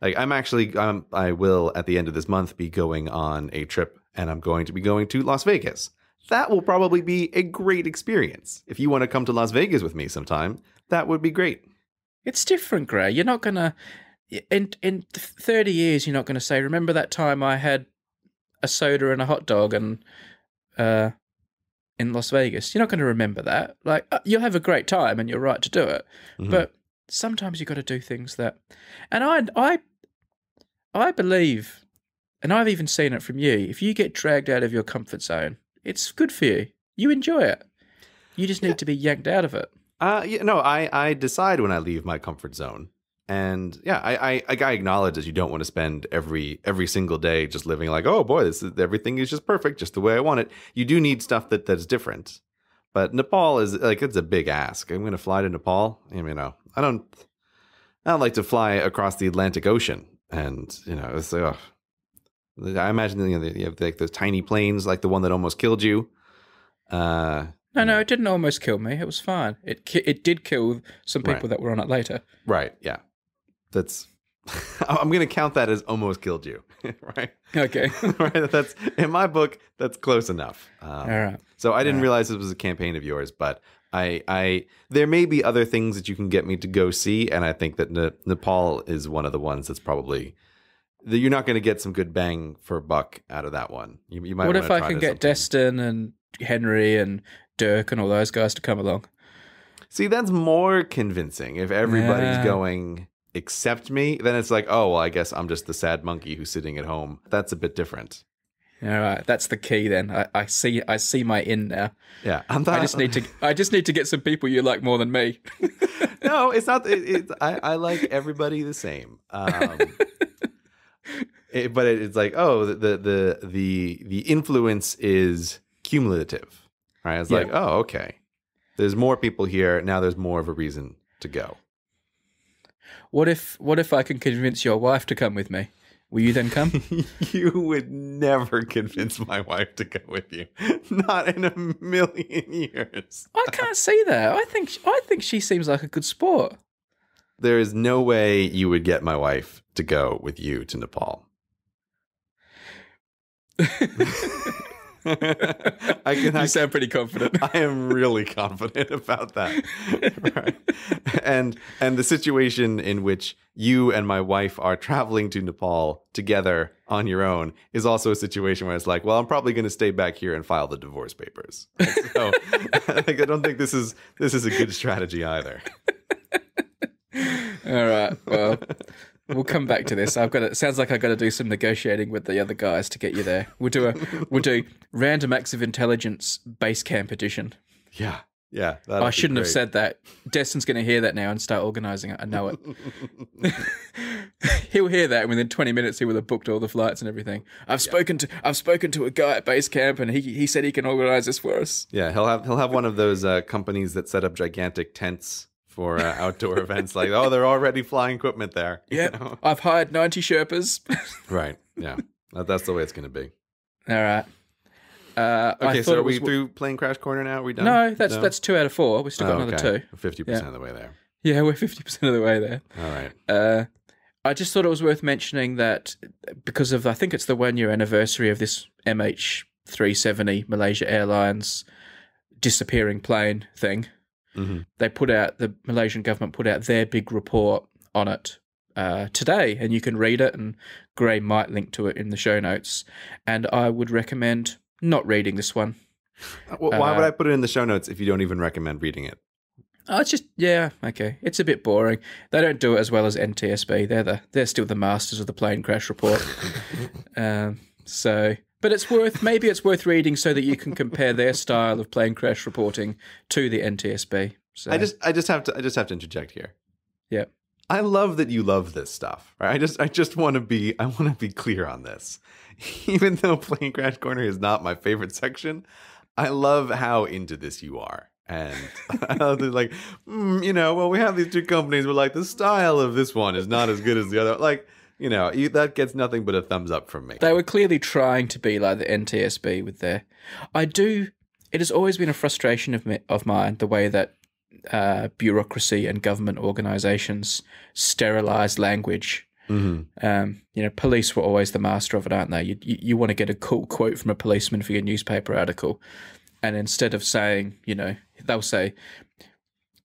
Like, I'm actually, I will at the end of this month be going on a trip, and I'm going to be going to Las Vegas. That will probably be a great experience. If you want to come to Las Vegas with me sometime, that would be great. It's different, Gray. You're not going to, in 30 years, you're not going to say, remember that time I had a soda and a hot dog and in Las Vegas? You're not going to remember that. Like, you'll have a great time and you're right to do it. Mm-hmm. But sometimes you've got to do things that... And I believe, and I've even seen it from you, if you get dragged out of your comfort zone, it's good for you. You enjoy it. You just need to be yanked out of it. Yeah, no, I decide when I leave my comfort zone. And yeah, I acknowledge that you don't want to spend every single day just living like, oh boy, this is, everything is just perfect, just the way I want it. You do need stuff that's different. But Nepal is like, it's a big ask. I'm going to fly to Nepal. You know, I don't like to fly across the Atlantic Ocean. And, you know, it's like, oh, I imagine you have like those tiny planes, like the one that almost killed you. No, it didn't almost kill me. It was fine. It did kill some people that were on it later. Right, yeah. That's... I'm going to count that as almost killed you, right? Okay. Right? That's, in my book, that's close enough. All right. So I didn't realize this was a campaign of yours, but I there may be other things that you can get me to go see, and I think that Nepal is one of the ones that's probably... You're not going to get some good bang for buck out of that one. You might. What if I can get Destin and Henry and Dirk and all those guys to come along? See, that's more convincing. If everybody's going except me, then it's like, oh, well, I guess I'm just the sad monkey who's sitting at home. That's a bit different. All right, that's the key then. I see my in now. Yeah, I just need to get some people you like more than me. No, it's not. I like everybody the same. But it's like, oh, the influence is cumulative, right? It's like, oh, okay, there's more people here now. There's more of a reason to go. What if I can convince your wife to come with me? Will you then come? You would never convince my wife to go with you. Not in a million years. I can't see that. I think she seems like a good sport. There is no way you would get my wife to go with you to Nepal. You sound pretty confident. I am really confident about that. Right. And the situation in which you and my wife are traveling to Nepal together on your own is also a situation where it's like, well, I'm probably going to stay back here and file the divorce papers. Right? So I don't think this is a good strategy either. All right, well, we'll come back to this. It sounds like I've got to do some negotiating with the other guys to get you there. We'll do random acts of intelligence base camp edition. Yeah. I shouldn't have said that. Destin's going to hear that now and start organising it. I know it. He'll hear that, and within 20 minutes he will have booked all the flights and everything. I've spoken to a guy at base camp, and he said he can organise this for us. Yeah, he'll have one of those companies that set up gigantic tents for outdoor events, like, oh, they're already flying equipment there. Yeah, you know? I've hired 90 Sherpas. Right, yeah. That's the way it's going to be. All right. Okay, so are we through plane crash corner now? Are we done? No, that's 2 out of 4. We've still got another 2. We're 50% of the way there. Yeah, we're 50% of the way there. All right. I just thought it was worth mentioning that because of, I think it's the 1-year anniversary of this MH370 Malaysia Airlines disappearing plane thing. Mm-hmm. They put out, the Malaysian government put out their big report on it today, and you can read it, and Gray might link to it in the show notes. And I would recommend not reading this one. Why would I put it in the show notes if you don't even recommend reading it? Oh, it's just, yeah, okay. It's a bit boring. They don't do it as well as NTSB. They're still the masters of the plane crash report. But maybe it's worth reading so that you can compare their style of plane crash reporting to the NTSB. So I just have to interject here. Yeah. I love that you love this stuff. Right? I just want to be clear on this. Even though Plane Crash Corner is not my favorite section, I love how into this you are. And they're like, you know, well, we have these two companies. We're like, the style of this one is not as good as the other. Like, you know, that gets nothing but a thumbs up from me. They were clearly trying to be like the NTSB with their... It has always been a frustration of mine, the way that bureaucracy and government organisations sterilise language. Mm-hmm. You know, police were always the master of it, aren't they? You want to get a cool quote from a policeman for your newspaper article, and instead of saying, you know, they'll say,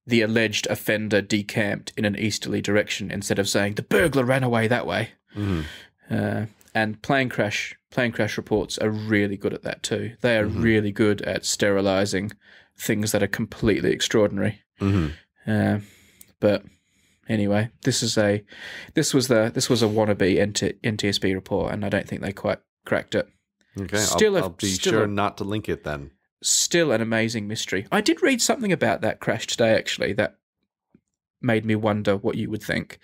the alleged offender decamped in an easterly direction, instead of saying, the burglar ran away that way. Mm-hmm. And plane crash reports are really good at that too. They are mm-hmm. really good at sterilising things that are completely extraordinary. Mm-hmm. But... anyway, this was a wannabe NTSB report, and I don't think they quite cracked it. Okay, I'll be sure not to link it then. Still an amazing mystery. I did read something about that crash today, actually, that made me wonder what you would think.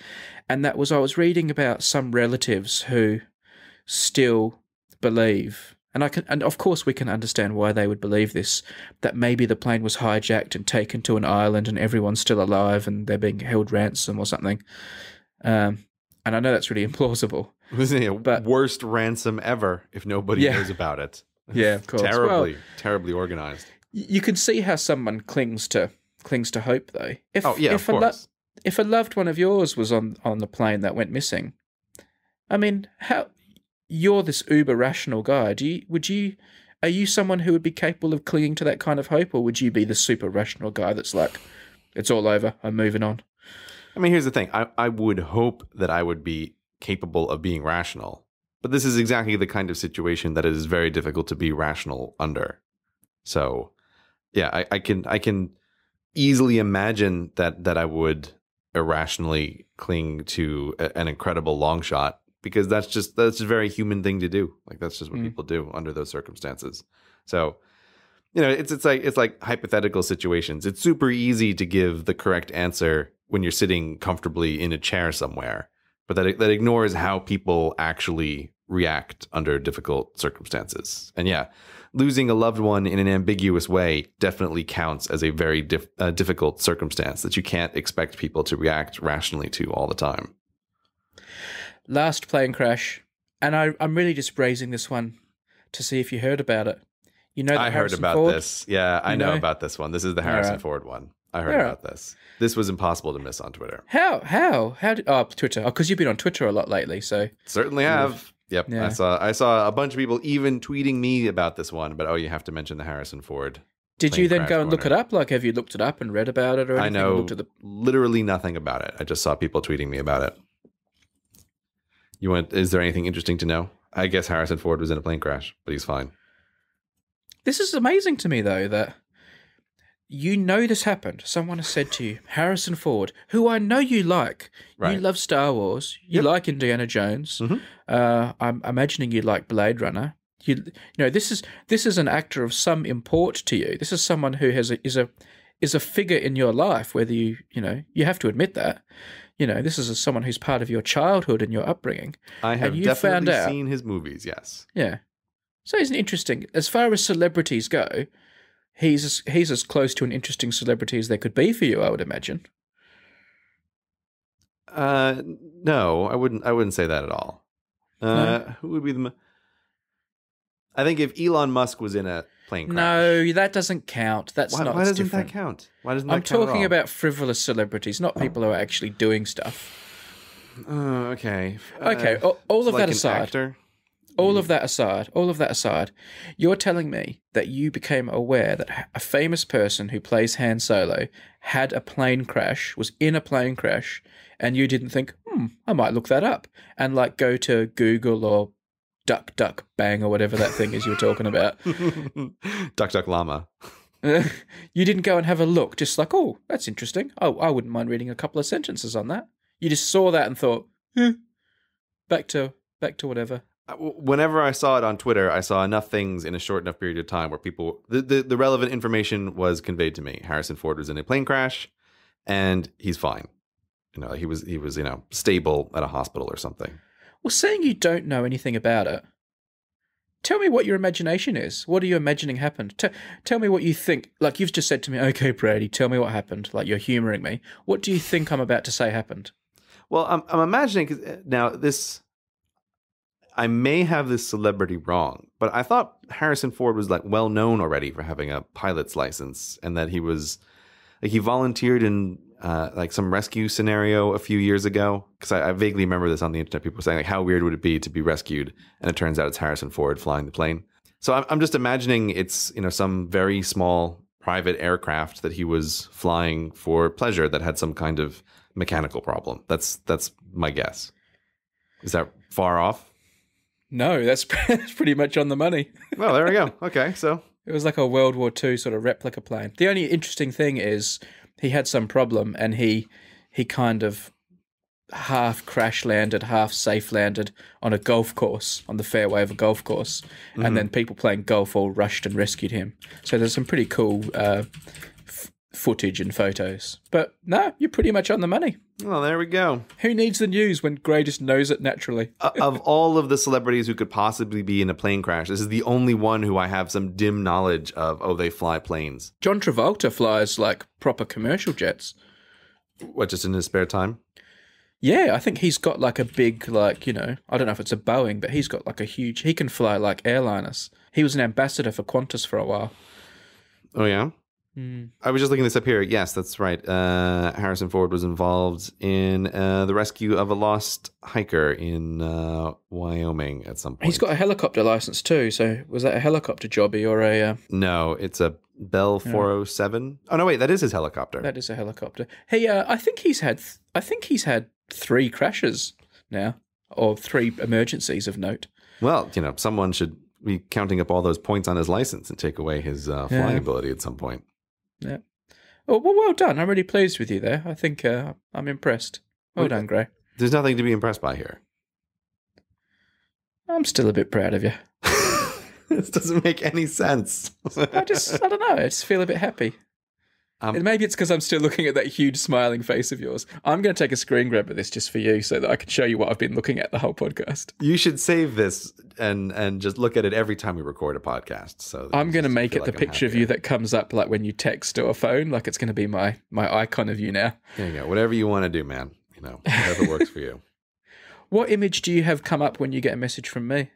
And that was, I was reading about some relatives who still believe, and of course we can understand why they would believe this, that maybe the plane was hijacked and taken to an island and everyone's still alive and they're being held ransom or something. And I know that's really implausible. Isn't it? But worst ransom ever if nobody knows about it. Yeah, of course. Terribly, terribly organized. You can see how someone clings to hope, though. If a loved one of yours was on the plane that went missing, I mean, how... You're this uber rational guy. Are you someone who would be capable of clinging to that kind of hope, or would you be the super rational guy that's like, it's all over, I'm moving on? I mean, here's the thing. I would hope that I would be capable of being rational, but this is exactly the kind of situation that it is very difficult to be rational under. So, yeah, I can easily imagine that I would irrationally cling to an incredible long shot. Because that's just a very human thing to do. Like, that's just what people do under those circumstances. So, you know, it's like hypothetical situations. It's super easy to give the correct answer when you're sitting comfortably in a chair somewhere, but that ignores how people actually react under difficult circumstances. And yeah, losing a loved one in an ambiguous way definitely counts as a very difficult circumstance that you can't expect people to react rationally to all the time. Last plane crash, and I'm really just raising this one to see if you heard about it. You know, I heard about this. Yeah, I know about this one. This is the Harrison Ford one. I heard about this. This was impossible to miss on Twitter. How did? Oh, Twitter. Oh, because you've been on Twitter a lot lately, so certainly have. Yep, yeah. I saw a bunch of people even tweeting me about this one. But oh, you have to mention the Harrison Ford. Did you then go and look it up? Like, have you looked it up and read about it or anything? I know literally nothing about it. I just saw people tweeting me about it. Is there anything interesting to know? I guess Harrison Ford was in a plane crash, but he's fine. This is amazing to me, though, that you know this happened. Someone has said to you, Harrison Ford, who I know you like. Right. You love Star Wars. You like Indiana Jones. Mm-hmm. I'm imagining you like Blade Runner. You know, this is an actor of some import to you. This is someone who is a figure in your life, whether you have to admit that. You know, this is someone who's part of your childhood and your upbringing. I have definitely seen his movies, yes. Yeah. So he's an interesting... As far as celebrities go, he's as close to an interesting celebrity as there could be for you, I would imagine. No, I wouldn't say that at all. No? Who would be the... I think if Elon Musk was in a plane crash... No, that doesn't count. That's not... Why doesn't that count? Why doesn't that count? I'm talking about frivolous celebrities, not people who are actually doing stuff. Oh, okay. Okay, all of that aside. All of that aside, you're telling me that you became aware that a famous person who plays Han Solo had a plane crash, was in a plane crash, and you didn't think, I might look that up, and like go to Google or DuckDuckBang or whatever that thing is you were talking about. DuckDuckLlama. You didn't go and have a look, just like, oh, that's interesting. Oh, I wouldn't mind reading a couple of sentences on that. You just saw that and thought, back to whatever. Whenever I saw it on Twitter, I saw enough things in a short enough period of time where the relevant information was conveyed to me. Harrison Ford was in a plane crash, and he's fine. You know, he was stable at a hospital or something. Well, saying you don't know anything about it Tell me what your imagination is. What are you imagining happened? Tell me what you think. Like, you've just said to me, okay, Brady, tell me what happened. Like, you're humouring me. What do you think I'm about to say happened? Well, I'm imagining now this. I may have this celebrity wrong, but I thought Harrison Ford was like well known already for having a pilot's license, and that he was like he volunteered in like some rescue scenario a few years ago. Because I vaguely remember this on the internet, people saying like, how weird would it be to be rescued? And it turns out it's Harrison Ford flying the plane. So I'm just imagining it's, you know, some very small private aircraft that he was flying for pleasure that had some kind of mechanical problem. That's my guess. Is that far off? No, that's pretty much on the money. Well, there we go. Okay, so it was like a World War II sort of replica plane. The only interesting thing is he had some problem, and he kind of half crash landed, half safe landed on a golf course, on the fairway of a golf course, mm-hmm. and then people playing golf all rushed and rescued him. So there's some pretty cool footage and photos. But no, you're pretty much on the money. Well, there we go. Who needs the news when Gray just knows it naturally? Of all of the celebrities who could possibly be in a plane crash, this is the only one who I have some dim knowledge of, oh, they fly planes. John Travolta flies like proper commercial jets. What, just in his spare time? Yeah, I think he's got like a big, like, you know, I don't know if it's a Boeing, but he's got like a huge, he can fly like airliners. He was an ambassador for Qantas for a while. Oh, yeah? Mm. I was just looking this up here. Yes, that's right. Harrison Ford was involved in the rescue of a lost hiker in Wyoming at some point. He's got a helicopter license too. So was that a helicopter jobby or a... No, it's a Bell 407. Oh, no, wait, that is his helicopter. That is a helicopter. Hey, I think he's had 3 crashes now, or 3 emergencies of note. Well, you know, someone should be counting up all those points on his license and take away his flying ability at some point. Yeah. Oh, well done. I'm really pleased with you there. I think I'm impressed. Well done, Gray. There's nothing to be impressed by here. I'm still a bit proud of you. This doesn't make any sense. I don't know. I just feel a bit happy. And maybe it's because I'm still looking at that huge smiling face of yours. I'm going to take a screen grab of this just for you so that I can show you what I've been looking at the whole podcast. You should save this and just look at it every time we record a podcast. So I'm going to make it the picture of you that comes up like when you text or phone. Like it's going to be my icon of you now. There you go. Whatever you want to do, man. You know, whatever works for you. What image do you have come up when you get a message from me?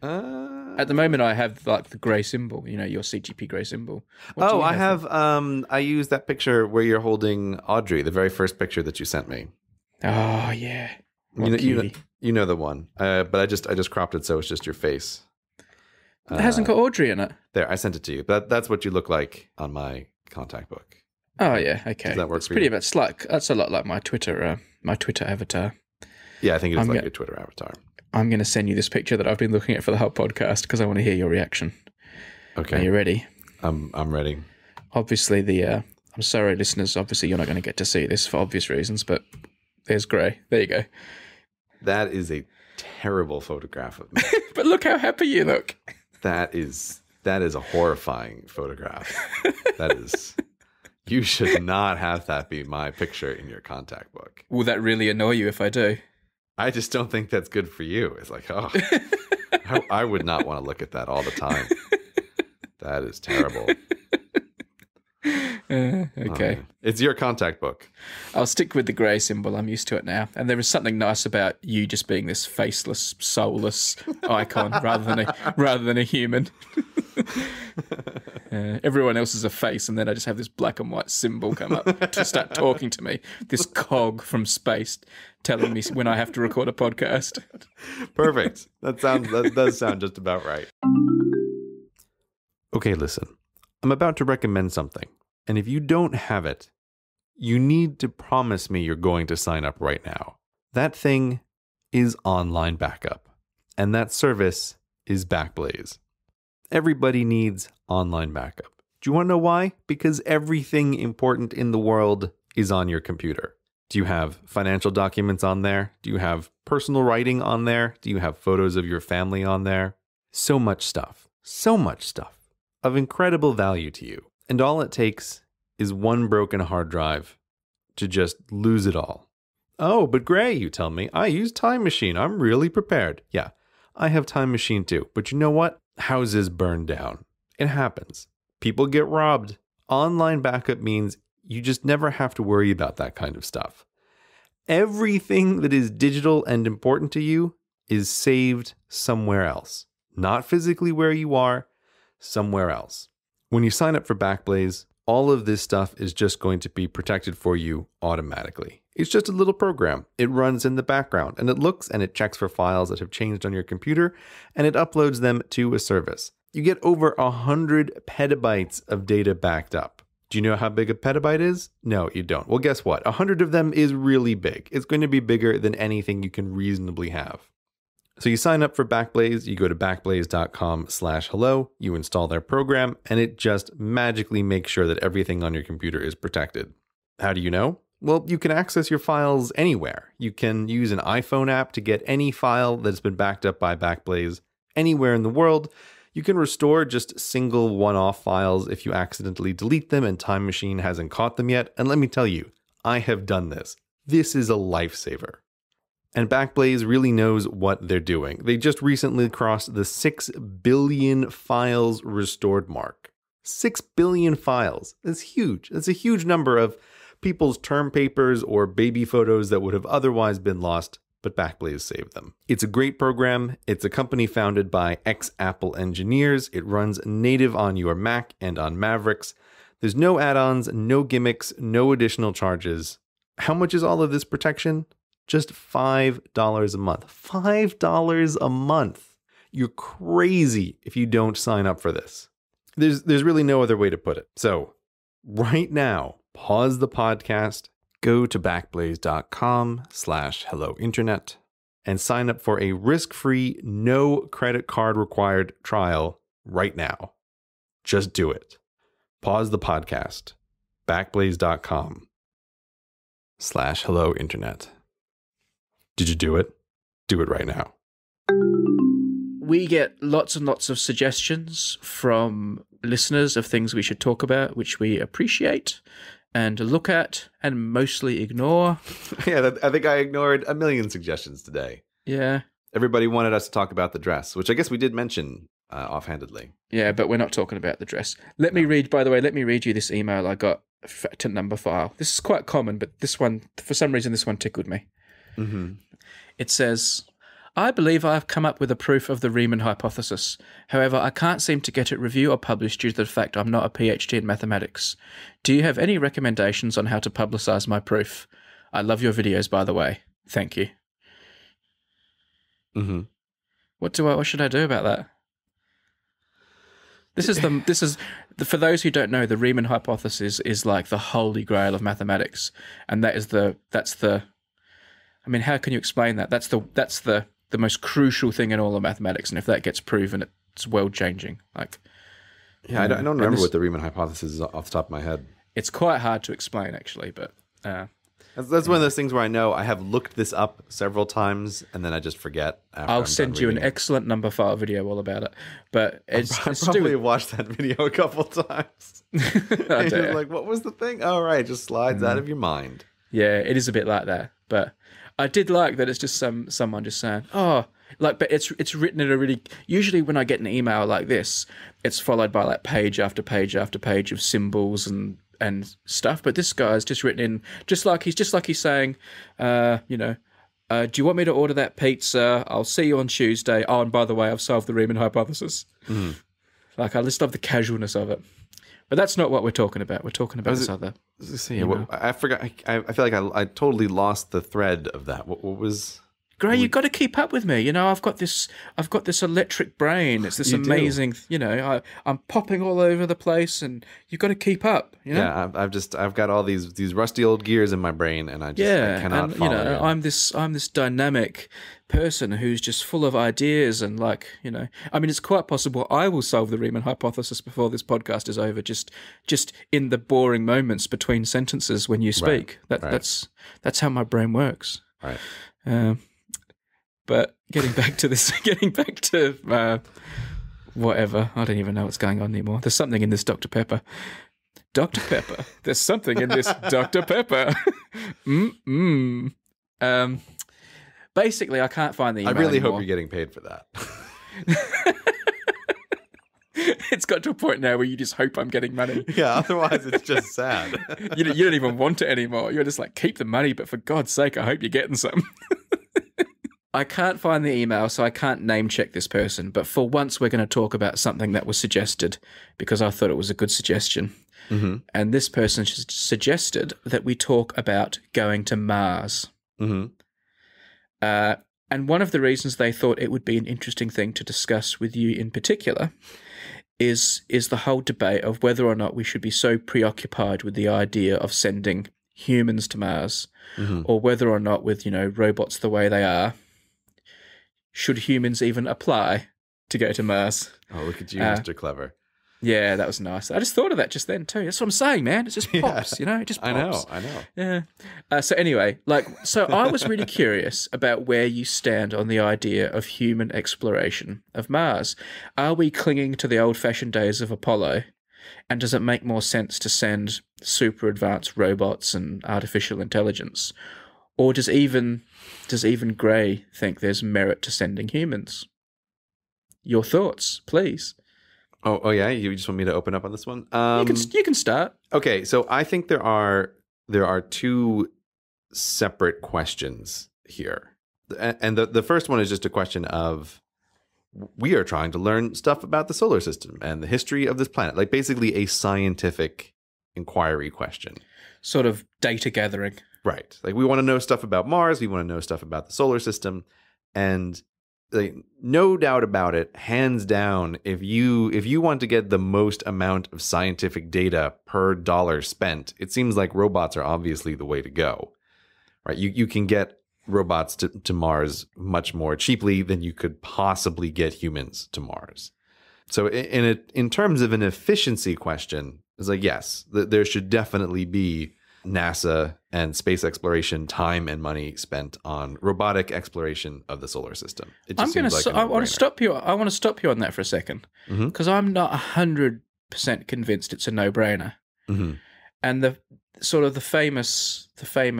At the moment, I have like the Grey symbol, you know, your CGP Grey symbol. Oh, I have. I use that picture where you're holding Audrey, the very first picture that you sent me. Oh yeah, you know the one. But I just cropped it so it's just your face. It hasn't got Audrey in it. There, I sent it to you. That's what you look like on my contact book. Oh yeah, okay. Does that work for you? It's like that's a lot like my Twitter avatar. Yeah, I think it's like your Twitter avatar. I'm going to send you this picture that I've been looking at for the whole podcast because I want to hear your reaction. Okay. Are you ready? I'm ready. Obviously, I'm sorry, listeners. Obviously, you're not going to get to see this for obvious reasons, but there's Gray. There you go. That is a terrible photograph of me. But look how happy you look. That is a horrifying photograph. That is... You should not have that be my picture in your contact book. Will that really annoy you if I do? I just don't think that's good for you. It's like, oh, I would not want to look at that all the time. That is terrible. Okay. Oh, it's your contact book. I'll stick with the Grey symbol. I'm used to it now. And there is something nice about you just being this faceless, soulless icon rather than a human. Everyone else is a face, and then I just have this black and white symbol come up to start talking to me. This cog from space telling me when I have to record a podcast. Perfect. That does sound just about right. Okay, listen. I'm about to recommend something, and if you don't have it, you need to promise me you're going to sign up right now. That thing is online backup, and that service is Backblaze. Everybody needs online backup. Do you want to know why? Because everything important in the world is on your computer. Do you have financial documents on there? Do you have personal writing on there? Do you have photos of your family on there? So much stuff. So much stuff of incredible value to you. And all it takes is one broken hard drive to just lose it all. Oh, but Gray, you tell me, I use Time Machine. I'm really prepared. Yeah, I have Time Machine too, but you know what? Houses burn down. It happens. People get robbed. Online backup means you just never have to worry about that kind of stuff. Everything that is digital and important to you is saved somewhere else. Not physically where you are, somewhere else. When you sign up for Backblaze, all of this stuff is just going to be protected for you automatically. It's just a little program. It runs in the background and it looks and it checks for files that have changed on your computer and it uploads them to a service. You get over 100 petabytes of data backed up. Do you know how big a petabyte is? No, you don't. Well, guess what? 100 of them is really big. It's going to be bigger than anything you can reasonably have. So you sign up for Backblaze, you go to backblaze.com/hello, you install their program, and it just magically makes sure that everything on your computer is protected. How do you know? Well, you can access your files anywhere. You can use an iPhone app to get any file that's been backed up by Backblaze anywhere in the world. You can restore just single one-off files if you accidentally delete them and Time Machine hasn't caught them yet. And let me tell you, I have done this. This is a lifesaver. And Backblaze really knows what they're doing. They just recently crossed the 6 billion files restored mark. 6 billion files. That's huge. That's a huge number of people's term papers or baby photos that would have otherwise been lost, but Backblaze saved them. It's a great program. It's a company founded by ex-Apple engineers. It runs native on your Mac and on Mavericks. There's no add-ons, no gimmicks, no additional charges. How much is all of this protection? Just $5 a month. $5 a month. You're crazy if you don't sign up for this. There's really no other way to put it. So right now, pause the podcast, go to backblaze.com/hellointernet and sign up for a risk-free, no credit card required trial right now. Just do it. Pause the podcast. Backblaze.com/hellointernet. Did you do it? Do it right now. We get lots and lots of suggestions from listeners of things we should talk about, which we appreciate and look at and mostly ignore. Yeah, I think I ignored a million suggestions today. Yeah. Everybody wanted us to talk about the dress, which I guess we did mention offhandedly. Yeah, but we're not talking about the dress. Let me read you this email I got to Numberphile. This is quite common, but this one, for some reason, this one tickled me. Mm-hmm. It says, I believe I have come up with a proof of the Riemann hypothesis. However, I can't seem to get it reviewed or published due to the fact I'm not a PhD in mathematics. Do you have any recommendations on how to publicize my proof? I love your videos, by the way. Thank you. Mm-hmm. What should I do about that? For those who don't know, the Riemann hypothesis is like the holy grail of mathematics, and I mean, how can you explain that? That's the most crucial thing in all of mathematics, and if that gets proven, it's world-changing. Like, yeah, I don't remember what the Riemann hypothesis is off the top of my head. It's quite hard to explain, actually, but that's one of those things where I know I have looked this up several times, and then I just forget. I'll send you an excellent Numberphile video all about it, but I probably watched that video a couple times. You're like, what was the thing? Oh, right, it just slides out of your mind. Yeah, it is a bit like that, but I did like that it's just someone just saying, oh, like, but it's written in a really, usually when I get an email like this, it's followed by like page after page after page of symbols and stuff. But this guy's just written in, just like he's saying, you know, do you want me to order that pizza? I'll see you on Tuesday. Oh, and by the way, I've solved the Riemann hypothesis. Mm. Like, I just love the casualness of it. But that's not what we're talking about. We're talking about this other. I forgot. I feel like I totally lost the thread of that. What was? Grey, you've got to keep up with me. You know, I've got this electric brain. It's this amazing. You know, I'm popping all over the place, and you've got to keep up. You know? Yeah, I've got all these rusty old gears in my brain, and I cannot follow. You know, I'm this dynamic person who's just full of ideas and, like, you know, I mean, it's quite possible I will solve the Riemann hypothesis before this podcast is over, just in the boring moments between sentences when you speak. Right. That's how my brain works. Right. But getting back to whatever, I don't even know what's going on anymore. There's something in this Dr. Pepper. Dr. Pepper. There's something in this Dr. Pepper. Basically, I can't find the email anymore. I really hope you're getting paid for that. It's got to a point now where you just hope I'm getting money. Yeah, otherwise it's just sad. You don't even want it anymore. You're just like, keep the money, but for God's sake, I hope you're getting some. I can't find the email, so I can't name check this person. But for once, we're going to talk about something that was suggested because I thought it was a good suggestion. Mm-hmm. And this person suggested that we talk about going to Mars. Mm-hmm. And one of the reasons they thought it would be an interesting thing to discuss with you in particular is the whole debate of whether or not we should be so preoccupied with the idea of sending humans to Mars, mm-hmm. or whether or not with, you know, robots the way they are, should humans even apply to go to Mars? Oh, look at you, Mr. Clever. Yeah, that was nice. I just thought of that just then too. That's what I'm saying, man. It just pops, you know? It just pops. I know, I know. Yeah. So anyway, so I was really curious about where you stand on the idea of human exploration of Mars. Are we clinging to the old-fashioned days of Apollo? And does it make more sense to send super advanced robots and artificial intelligence? Or does even Grey think there's merit to sending humans? Your thoughts, please. Oh yeah, you just want me to open up on this one? You can start. Okay, so I think there are two separate questions here, and the first one is just a question of we are trying to learn stuff about the solar system and the history of this planet, like basically a scientific inquiry question, sort of data gathering, right? Like we want to know stuff about Mars, we want to know stuff about the solar system, and like, no doubt about it, hands down, if you want to get the most amount of scientific data per dollar spent, it seems like robots are obviously the way to go, right? You can get robots to Mars much more cheaply than you could possibly get humans to Mars. So in terms of an efficiency question, it's like, yes, there should definitely be NASA and space exploration time and money spent on robotic exploration of the solar system. It just I want to stop you. I want to stop you on that for a second because I'm not 100% convinced it's a no-brainer. Mm-hmm. And the famous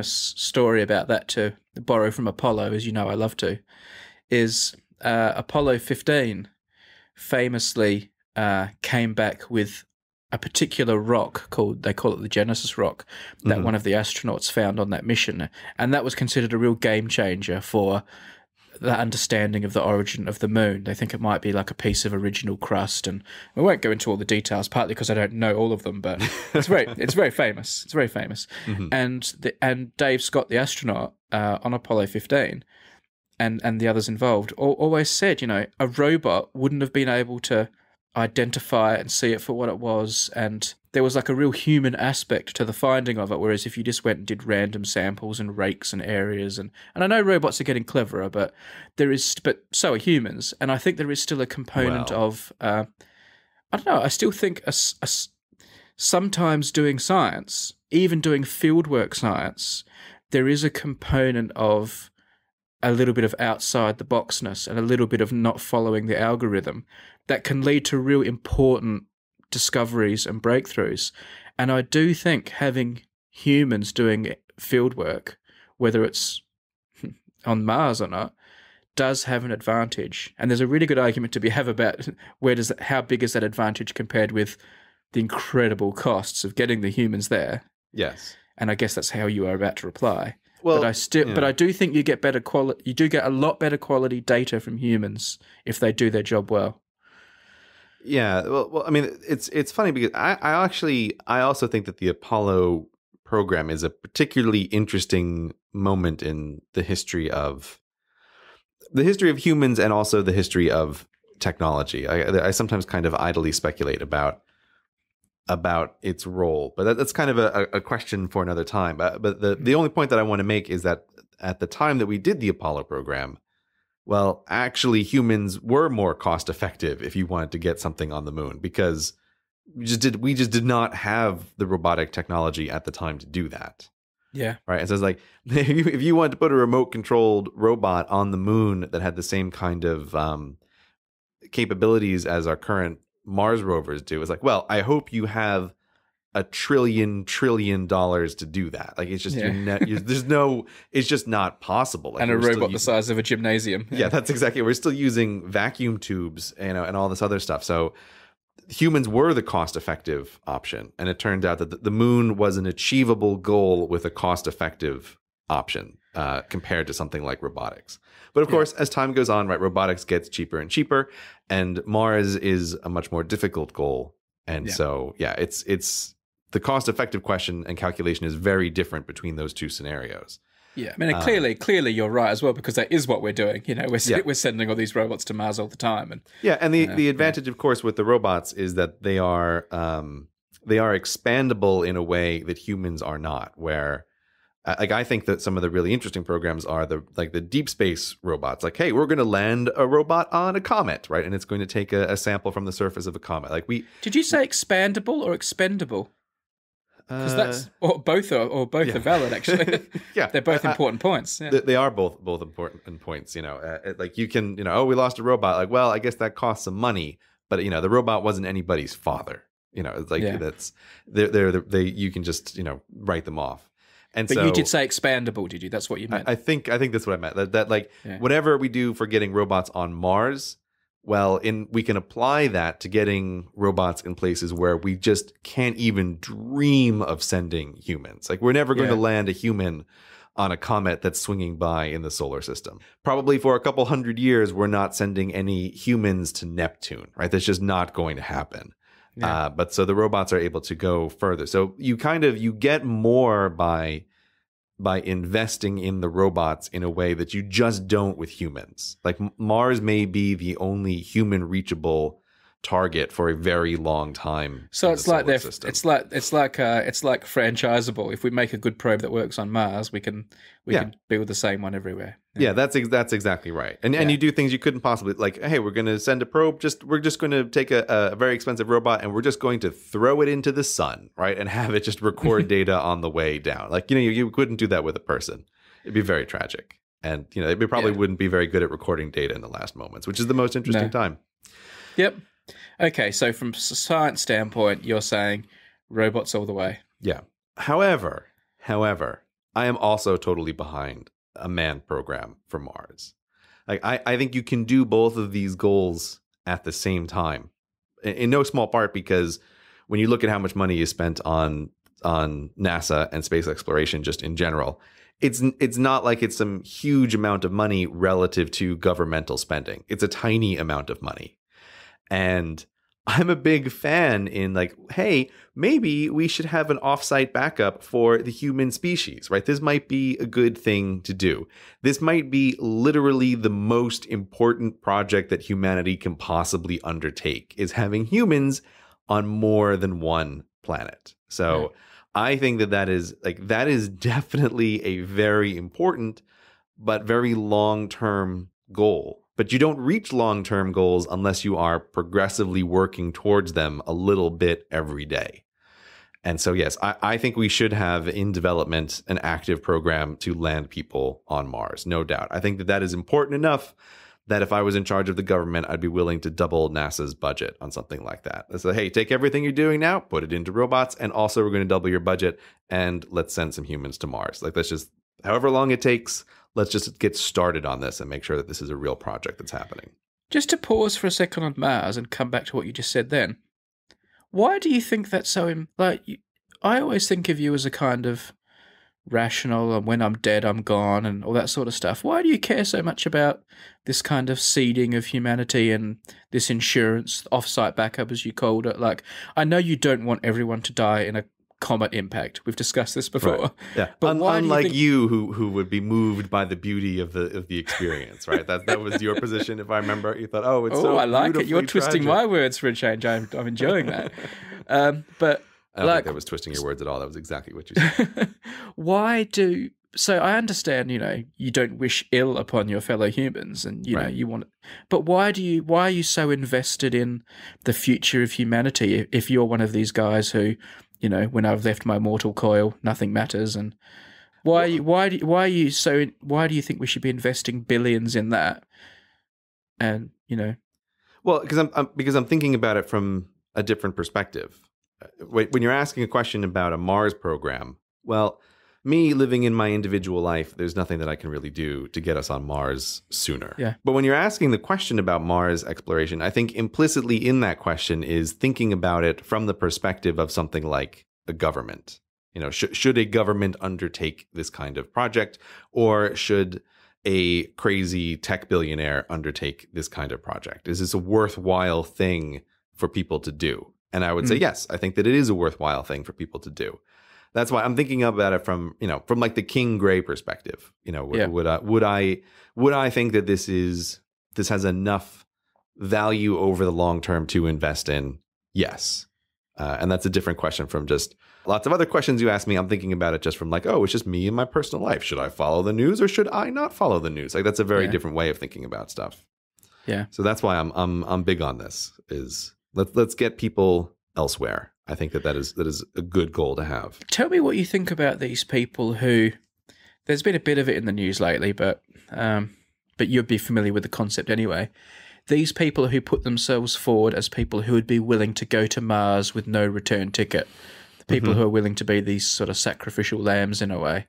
story about that, to borrow from Apollo, as you know, I love to, is Apollo 15 famously came back with a particular rock called, they call it the Genesis rock, that one of the astronauts found on that mission. And that was considered a real game changer for the understanding of the origin of the moon. They think it might be like a piece of original crust. And we won't go into all the details, partly because I don't know all of them, but it's very famous. It's very famous. Mm-hmm. And Dave Scott, the astronaut on Apollo 15 and the others involved always said, you know, a robot wouldn't have been able to identify it and see it for what it was, and there was like a real human aspect to the finding of it, whereas if you just went and did random samples and rakes and areas, and I know robots are getting cleverer, but so are humans, and I think there is still a component of I don't know, I still think sometimes doing science, even doing fieldwork science, there is a component of a little bit of outside the boxness and a little bit of not following the algorithm that can lead to real important discoveries and breakthroughs. And I do think having humans doing field work, whether it's on Mars or not, does have an advantage. And there's a really good argument to be had about how big is that advantage compared with the incredible costs of getting the humans there. Yes. And I guess that's how you are about to reply. Well, but I do think you get better quality. You do get a lot better quality data from humans if they do their job well. Yeah, well, I mean, it's funny because I also think that the Apollo program is a particularly interesting moment in the history of humans and also the history of technology. I sometimes kind of idly speculate about its role, but that's kind of a question for another time. But the only point that I want to make is that at the time that we did the Apollo program, well, actually humans were more cost effective if you wanted to get something on the moon, because we just did not have the robotic technology at the time to do that. Yeah. Right. And so it's like, if you wanted to put a remote controlled robot on the moon that had the same kind of capabilities as our current Mars rovers do, is like, well, I hope you have $1 trillion to do that. Like, it's just, yeah. There's no, it's just not possible. Like, and a robot the size of a gymnasium. Yeah, that's exactly. We're still using vacuum tubes and all this other stuff. So humans were the cost effective option. And it turned out that the moon was an achievable goal with a cost effective option compared to something like robotics. But of course, as time goes on, right, robotics gets cheaper and cheaper, and Mars is a much more difficult goal. And so, yeah, it's the cost-effective question and calculation is very different between those two scenarios. Yeah, I mean, clearly you're right as well, because that is what we're doing. We're sending all these robots to Mars all the time. And and the advantage, of course, with the robots is that they are expandable in a way that humans are not. Where, like, I think that some of the really interesting programs are the deep space robots. Like, hey, we're going to land a robot on a comet, right? And it's going to take a sample from the surface of a comet. Like, we did you say expandable or expendable? Because that's both are valid, actually. Yeah, they're both important points. Yeah. They are both important points. Like, you can we lost a robot. Like, well, I guess that costs some money, but the robot wasn't anybody's father. That's they you can just write them off. And but so, you did say expandable, did you? That's what you meant. I think that's what I meant. That whatever we do for getting robots on Mars, well, we can apply that to getting robots in places where we just can't even dream of sending humans. Like, we're never going to land a human on a comet that's swinging by in the solar system. Probably for a couple hundred years, we're not sending any humans to Neptune, right? That's just not going to happen. Yeah. But so the robots are able to go further. So you get more by investing in the robots in a way that you just don't with humans. Like, Mars may be the only human reachable target for a very long time. So it's like franchisable. If we make a good probe that works on Mars, we can build the same one everywhere. Yeah, that's exactly right. And you do things you couldn't possibly, like, hey, we're going to send a probe, we're just going to take a very expensive robot and we're just going to throw it into the sun, right? And have it just record data on the way down. Like, you couldn't do that with a person. It'd be very tragic. And they probably wouldn't be very good at recording data in the last moments, which is the most interesting time. Yep. Okay, so from a science standpoint, you're saying robots all the way. Yeah. However, I am also totally behind a manned program for Mars. Like, I think you can do both of these goals at the same time, in no small part because when you look at how much money is spent on NASA and space exploration just in general, it's not like it's some huge amount of money relative to governmental spending. It's a tiny amount of money. And I'm a big fan in, like, hey, maybe we should have an offsite backup for the human species, right? This might be a good thing to do. This might be literally the most important project that humanity can possibly undertake, is having humans on more than one planet. So I think that is definitely a very important but very long-term goal. But you don't reach long-term goals unless you are progressively working towards them a little bit every day. And so, yes, I think we should have in development an active program to land people on Mars, no doubt. I think that is important enough that if I was in charge of the government, I'd be willing to double NASA's budget on something like that. So, hey, take everything you're doing now, put it into robots, and also we're going to double your budget, and let's send some humans to Mars. Like, that's just however long it takes. Let's just get started on this and make sure that this is a real project that's happening. Just to pause for a second on Mars and come back to what you just said then. Why do you think that's so... Like, I always think of you as a kind of rational, and when I'm dead, I'm gone, and all that sort of stuff. Why do you care so much about this kind of seeding of humanity and this insurance, off-site backup, as you called it? Like, I know you don't want everyone to die in a comet impact. We've discussed this before. Right. Yeah. But unlike you who would be moved by the beauty of the experience, right? That was your position, if I remember. You thought, oh, it's so I like it. You're twisting my words for a change. I'm enjoying that. But I don't think that was twisting your words at all. That was exactly what you said. So I understand, you don't wish ill upon your fellow humans, and you want, but why are you so invested in the future of humanity if you're one of these guys who, when I've left my mortal coil, nothing matters? And why do you think we should be investing billions in that? And Well, because I'm thinking about it from a different perspective. when you're asking a question about a Mars program, well, me living in my individual life, there's nothing that I can really do to get us on Mars sooner. Yeah. But when you're asking the question about Mars exploration, I think implicitly in that question is thinking about it from the perspective of something like a government. You know, should a government undertake this kind of project, or should a crazy tech billionaire undertake this kind of project? Is this a worthwhile thing for people to do? And I would say, yes, I think that it is a worthwhile thing for people to do. That's why I'm thinking about it from, you know, from like the King Gray perspective. You know, would I think that this has enough value over the long term to invest in? Yes, and that's a different question from just lots of other questions you ask me. I'm thinking about it just from like, oh, it's just me and my personal life. Should I follow the news or should I not follow the news? Like that's a very different way of thinking about stuff. Yeah. So that's why I'm big on this. Is let's get people elsewhere. I think that is a good goal to have. Tell me what you think about these people who, there's been a bit of it in the news lately, but you'd be familiar with the concept anyway. These people who put themselves forward as people who would be willing to go to Mars with no return ticket, the people who are willing to be these sort of sacrificial lambs in a way.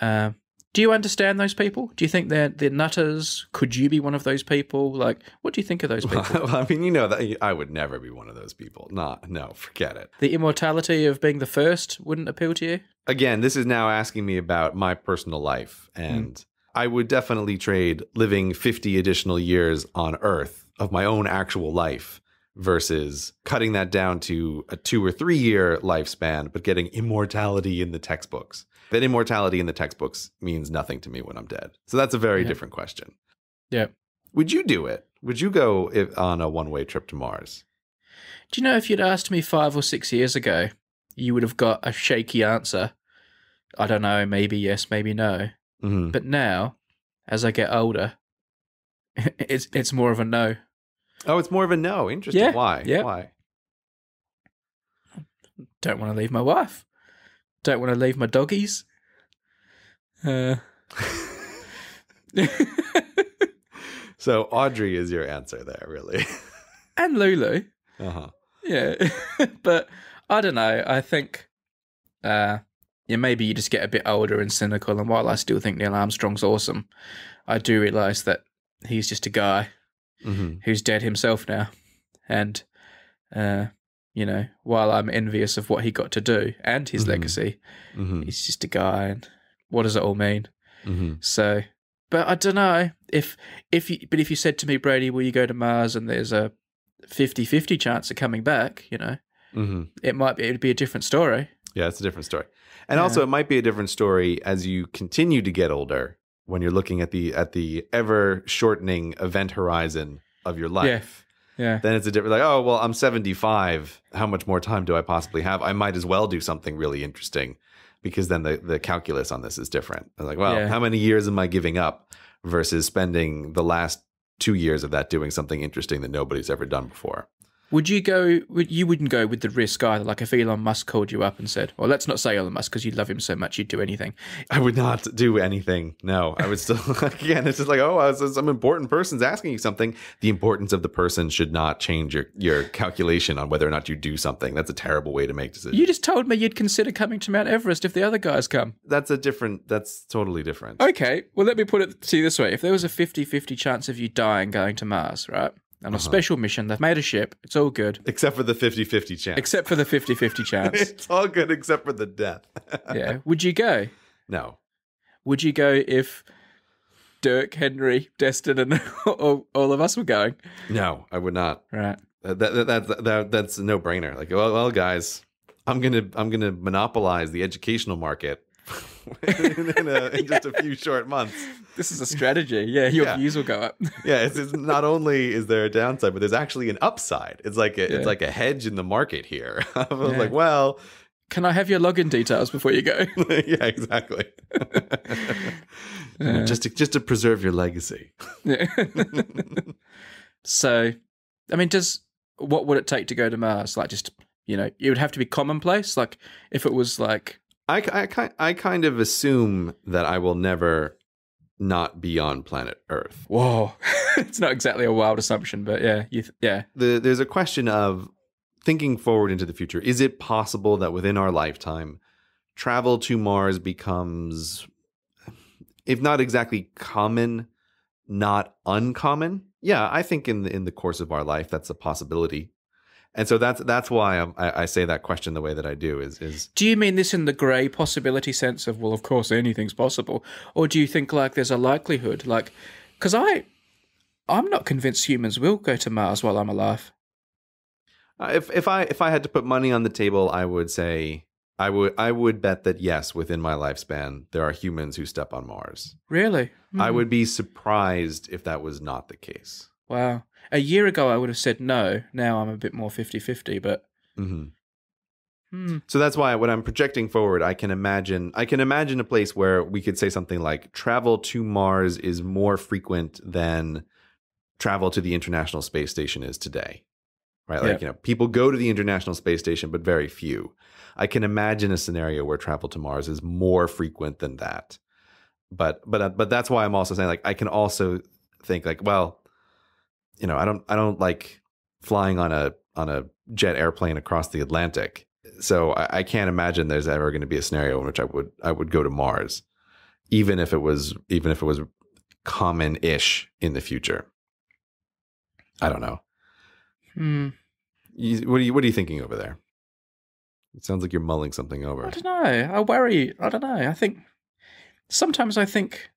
Do you understand those people? Do you think they're nutters? Could you be one of those people? Like, what do you think of those people? Well, I mean, you know, that I would never be one of those people. No, forget it. The immortality of being the first wouldn't appeal to you? Again, this is now asking me about my personal life. And I would definitely trade living 50 additional years on Earth of my own actual life versus cutting that down to a 2- or 3-year lifespan, but getting immortality in the textbooks. That immortality in the textbooks means nothing to me when I'm dead. So that's a very different question. Yeah. Would you do it? Would you go on a one-way trip to Mars? Do you know, if you'd asked me 5 or 6 years ago, you would have got a shaky answer. I don't know, maybe yes, maybe no. But now, as I get older, it's more of a no. Oh, it's more of a no. Interesting. Yeah. Why? Yeah. Why? Don't want to leave my wife. Don't want to leave my doggies. So Audrey is your answer there, really. And Lulu. Uh-huh. Yeah. But I don't know. I think yeah, maybe you just get a bit older and cynical. And while I still think Neil Armstrong's awesome, I do realise that he's just a guy who's dead himself now. And you know, while I'm envious of what he got to do and his legacy, he's just a guy. And what does it all mean? So, but I don't know if you said to me, Brady, will you go to Mars? And there's a 50-50 chance of coming back, you know, it would be a different story. Yeah, it's a different story. And also it might be a different story as you continue to get older, when you're looking at the ever shortening event horizon of your life. Yeah. Yeah. Then it's a different, like, oh, well, I'm 75. How much more time do I possibly have? I might as well do something really interesting, because then the calculus on this is different. I'm like, well, how many years am I giving up versus spending the last 2 years of that doing something interesting that nobody's ever done before? Would you go, you wouldn't go with the risk either, like if Elon Musk called you up and said, well, let's not say Elon Musk because you love him so much, you'd do anything. I would not do anything. No, I would still, again, it's just like, oh, some important person's asking you something. The importance of the person should not change your calculation on whether or not you do something. That's a terrible way to make decisions. You just told me you'd consider coming to Mount Everest if the other guys come. That's totally different. Okay, well, let me put it to you this way. If there was a 50-50 chance of you dying going to Mars, right? On a special mission, they've made a ship. It's all good. Except for the 50-50 chance. Except for the 50-50 chance. It's all good except for the death. Yeah. Would you go? No. Would you go if Dirk, Henry, Destin, and all of us were going? No, I would not. Right. That's a no-brainer. Like, well, guys, I'm gonna monopolize the educational market in just a few short months. This is a strategy. Yeah, your views will go up. Yeah, it's not only is there a downside, but there's actually an upside. It's like it's like a hedge in the market here. I was like, well, can I have your login details before you go? Yeah, exactly. Just to preserve your legacy. Yeah. So, I mean, what would it take to go to Mars? Like, just, you know, it would have to be commonplace. Like, if it was like, I kind of assume that I will never not be on planet Earth. Whoa. It's not exactly a wild assumption, but yeah. There's a question of, thinking forward into the future, is it possible that within our lifetime, travel to Mars becomes, if not exactly common, not uncommon? Yeah, I think in the course of our life, that's a possibility. And so that's why I say that question the way that I do is. Do you mean this in the grey possibility sense of, well, of course, anything's possible? Or do you think like there's a likelihood? Like, because I'm not convinced humans will go to Mars while I'm alive. If I had to put money on the table, I would say I would bet that yes, within my lifespan, there are humans who step on Mars. Really? Mm. I would be surprised if that was not the case. Wow. A year ago, I would have said no. Now I'm a bit more 50-50, but... Mm-hmm. Hmm. So that's why when I'm projecting forward, I can imagine a place where we could say something like travel to Mars is more frequent than travel to the International Space Station is today. Right? Like, you know, people go to the International Space Station, but very few. I can imagine a scenario where travel to Mars is more frequent than that. But that's why I'm also saying, like, I can also think like, well... You know, I don't like flying on a jet airplane across the Atlantic. So I can't imagine there's ever going to be a scenario in which I would go to Mars, even if it was common-ish in the future. I don't know. Hmm. What are you thinking over there? It sounds like you're mulling something over. I don't know. I worry. I don't know. Sometimes I think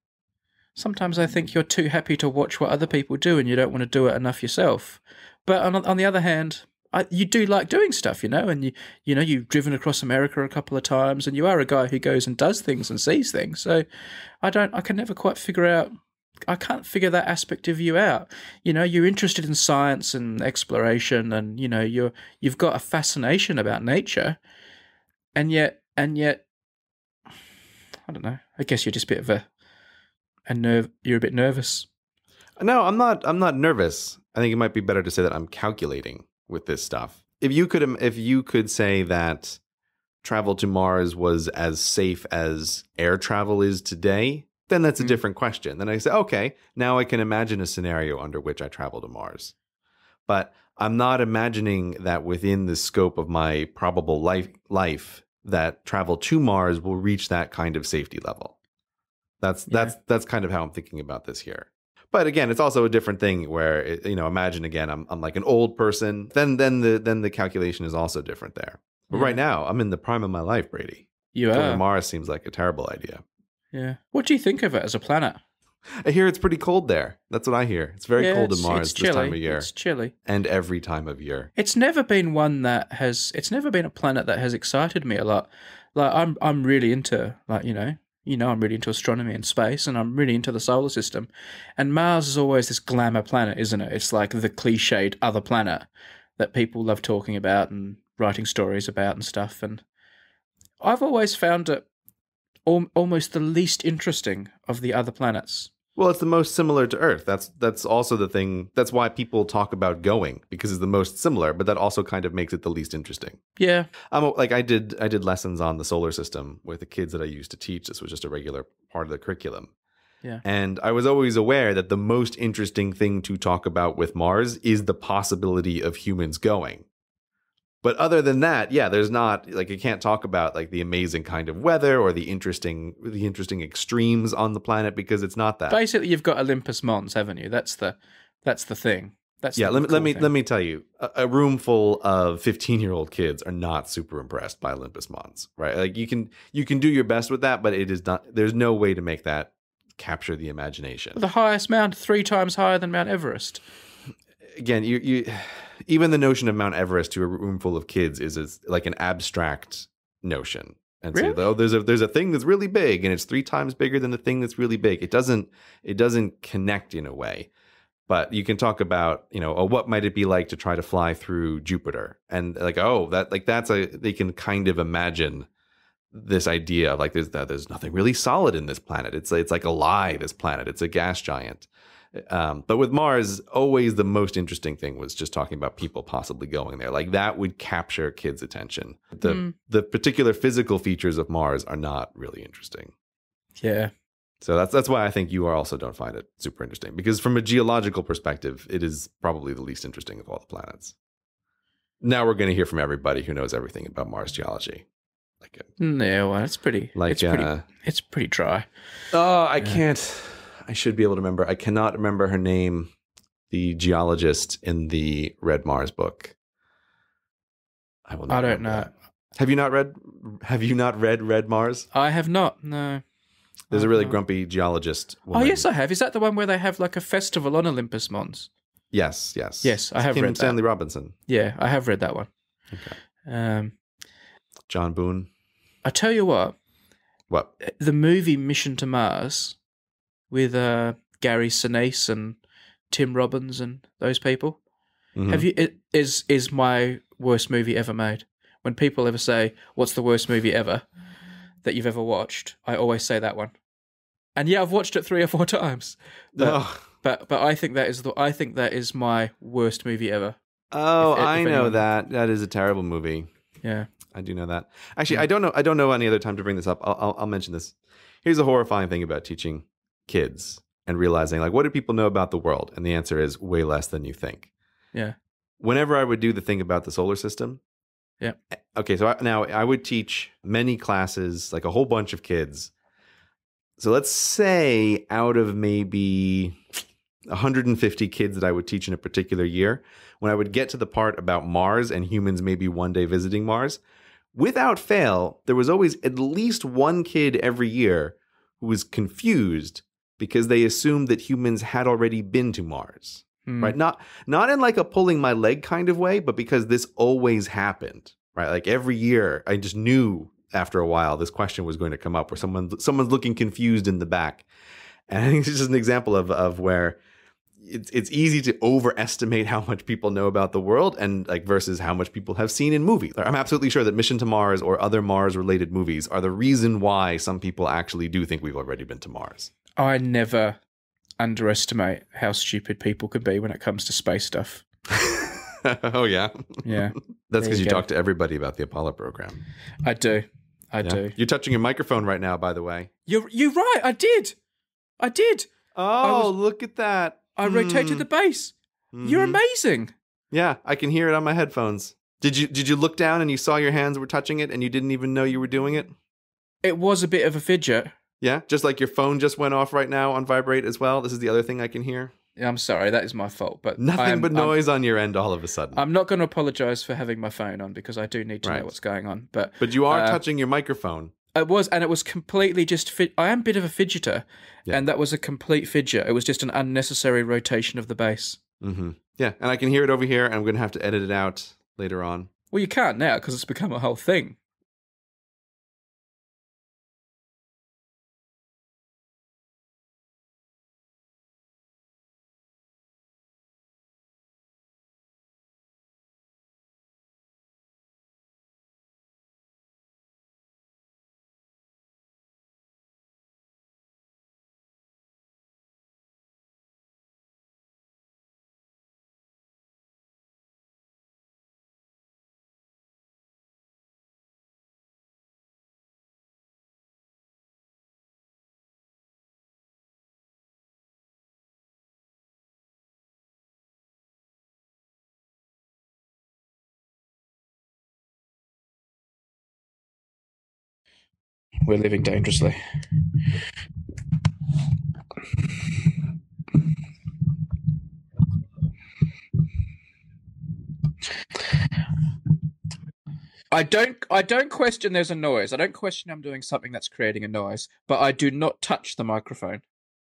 you're too happy to watch what other people do and you don't want to do it enough yourself. But on the other hand, you do like doing stuff, you know, and you know, you've driven across America a couple of times and you are a guy who goes and does things and sees things. So I can't figure that aspect of you out. You know, you're interested in science and exploration and, you know, you've got a fascination about nature and yet, I don't know, I guess you're just a bit of you're a bit nervous. No, I'm not nervous. I think it might be better to say that I'm calculating with this stuff. If you could say that travel to Mars was as safe as air travel is today, then that's a different question. Then I say, okay, now I can imagine a scenario under which I travel to Mars. But I'm not imagining that within the scope of my probable life that travel to Mars will reach that kind of safety level. That's kind of how I'm thinking about this here. But again, it's also a different thing where imagine again I'm like an old person. Then the calculation is also different there. But right now I'm in the prime of my life, Brady. You are. To Mars seems like a terrible idea. Yeah. What do you think of it as a planet? I hear it's pretty cold there. That's what I hear. It's very cold in Mars this time of year. It's chilly. And every time of year. It's never been a planet that has excited me a lot. Like I'm really into I'm really into astronomy and space, and I'm really into the solar system. And Mars is always this glamour planet, isn't it? It's like the cliched other planet that people love talking about and writing stories about and stuff. And I've always found it almost the least interesting of the other planets. Well, it's the most similar to Earth. That's also the thing. That's why people talk about going, because it's the most similar, but that also kind of makes it the least interesting. Yeah. I did lessons on the solar system with the kids that I used to teach. This was just a regular part of the curriculum. Yeah. And I was always aware that the most interesting thing to talk about with Mars is the possibility of humans going. But other than that, yeah, there's not, like, you can't talk about like the amazing kind of weather or the interesting extremes on the planet, because it's not that. Basically, you've got Olympus Mons, haven't you? That's the thing. Let me tell you, a room full of 15-year-old kids are not super impressed by Olympus Mons, right? Like you can do your best with that, but it is not. There's no way to make that capture the imagination. The highest mount, 3 times higher than Mount Everest. Again, you even the notion of Mount Everest to a room full of kids is like an abstract notion. And really? So, oh, there's a thing that's really big and it's 3 times bigger than the thing that's really big. It doesn't connect in a way. But you can talk about, what might it be like to try to fly through Jupiter? And like, oh, they can kind of imagine this idea of like there's nothing really solid in this planet. It's like a lie, this planet. It's a gas giant. But with Mars, always the most interesting thing was just talking about people possibly going there. Like that would capture kids' attention. The particular physical features of Mars are not really interesting. Yeah. So that's why I think you also don't find it super interesting, because from a geological perspective, it is probably the least interesting of all the planets. now we're going to hear from everybody who knows everything about Mars geology. Like, no, well, it's pretty. Like, it's pretty dry. Oh, I can't. I should be able to remember. I cannot remember her name. The geologist in the Red Mars book. I will. I don't know. That. Have you not read? Have you not read Red Mars? I have not. No. There's a really grumpy geologist woman. Oh, yes, I have. Is that the one where they have like a festival on Olympus Mons? Yes, yes. Yes, I have read that. Stanley Robinson. Yeah, I have read that one. Okay. John Boone. I tell you what. What? The movie Mission to Mars with Gary Sinise and Tim Robbins and those people. Mm-hmm. Have you? Is my worst movie ever made. When people ever say, what's the worst movie ever that you've ever watched, I always say that one. And yeah, I've watched it 3 or 4 times. But I think that is my worst movie ever. Oh, I know that. That is a terrible movie. Yeah. I do know that. Actually, I don't know any other time to bring this up. I'll mention this. Here's a horrifying thing about teaching kids and realizing, like, what do people know about the world? And the answer is way less than you think. Yeah. Whenever I would do the thing about the solar system. Yeah. Okay, so now I would teach many classes, like a whole bunch of kids. So let's say out of maybe 150 kids that I would teach in a particular year, when I would get to the part about Mars and humans maybe one day visiting Mars, without fail, there was always at least one kid every year who was confused because they assumed that humans had already been to Mars. Right. Not in like a pulling my leg kind of way, but because this always happened, right? Like every year I just knew after a while this question was going to come up where someone's looking confused in the back. And I think this is just an example of where it's easy to overestimate how much people know about the world and like versus how much people have seen in movies. I'm absolutely sure that Mission to Mars or other Mars related movies are the reason why some people actually do think we've already been to Mars. I never underestimate how stupid people can be when it comes to space stuff. Oh, yeah. Yeah. That's because you talk to everybody about the Apollo program. I do. I do. You're touching your microphone right now, by the way. You're right. I did. Oh, look at that. I rotated the base. Mm-hmm. You're amazing. Yeah, I can hear it on my headphones. Did you look down and you saw your hands were touching it and you didn't even know you were doing it? It was a bit of a fidget. Yeah, just like your phone just went off right now on vibrate as well. This is the other thing I can hear. Yeah, I'm sorry, that is my fault. But nothing but noise on your end all of a sudden. I'm not going to apologize for having my phone on because I do need to know what's going on. But you are touching your microphone. It was completely just. I am a bit of a fidgeter, and that was a complete fidget. It was just an unnecessary rotation of the bass. Mm-hmm. Yeah, and I can hear it over here. And I'm going to have to edit it out later on. Well, you can't now because it's become a whole thing. We're living dangerously. I don't question there's a noise. I don't question I'm doing something that's creating a noise, but I do not touch the microphone.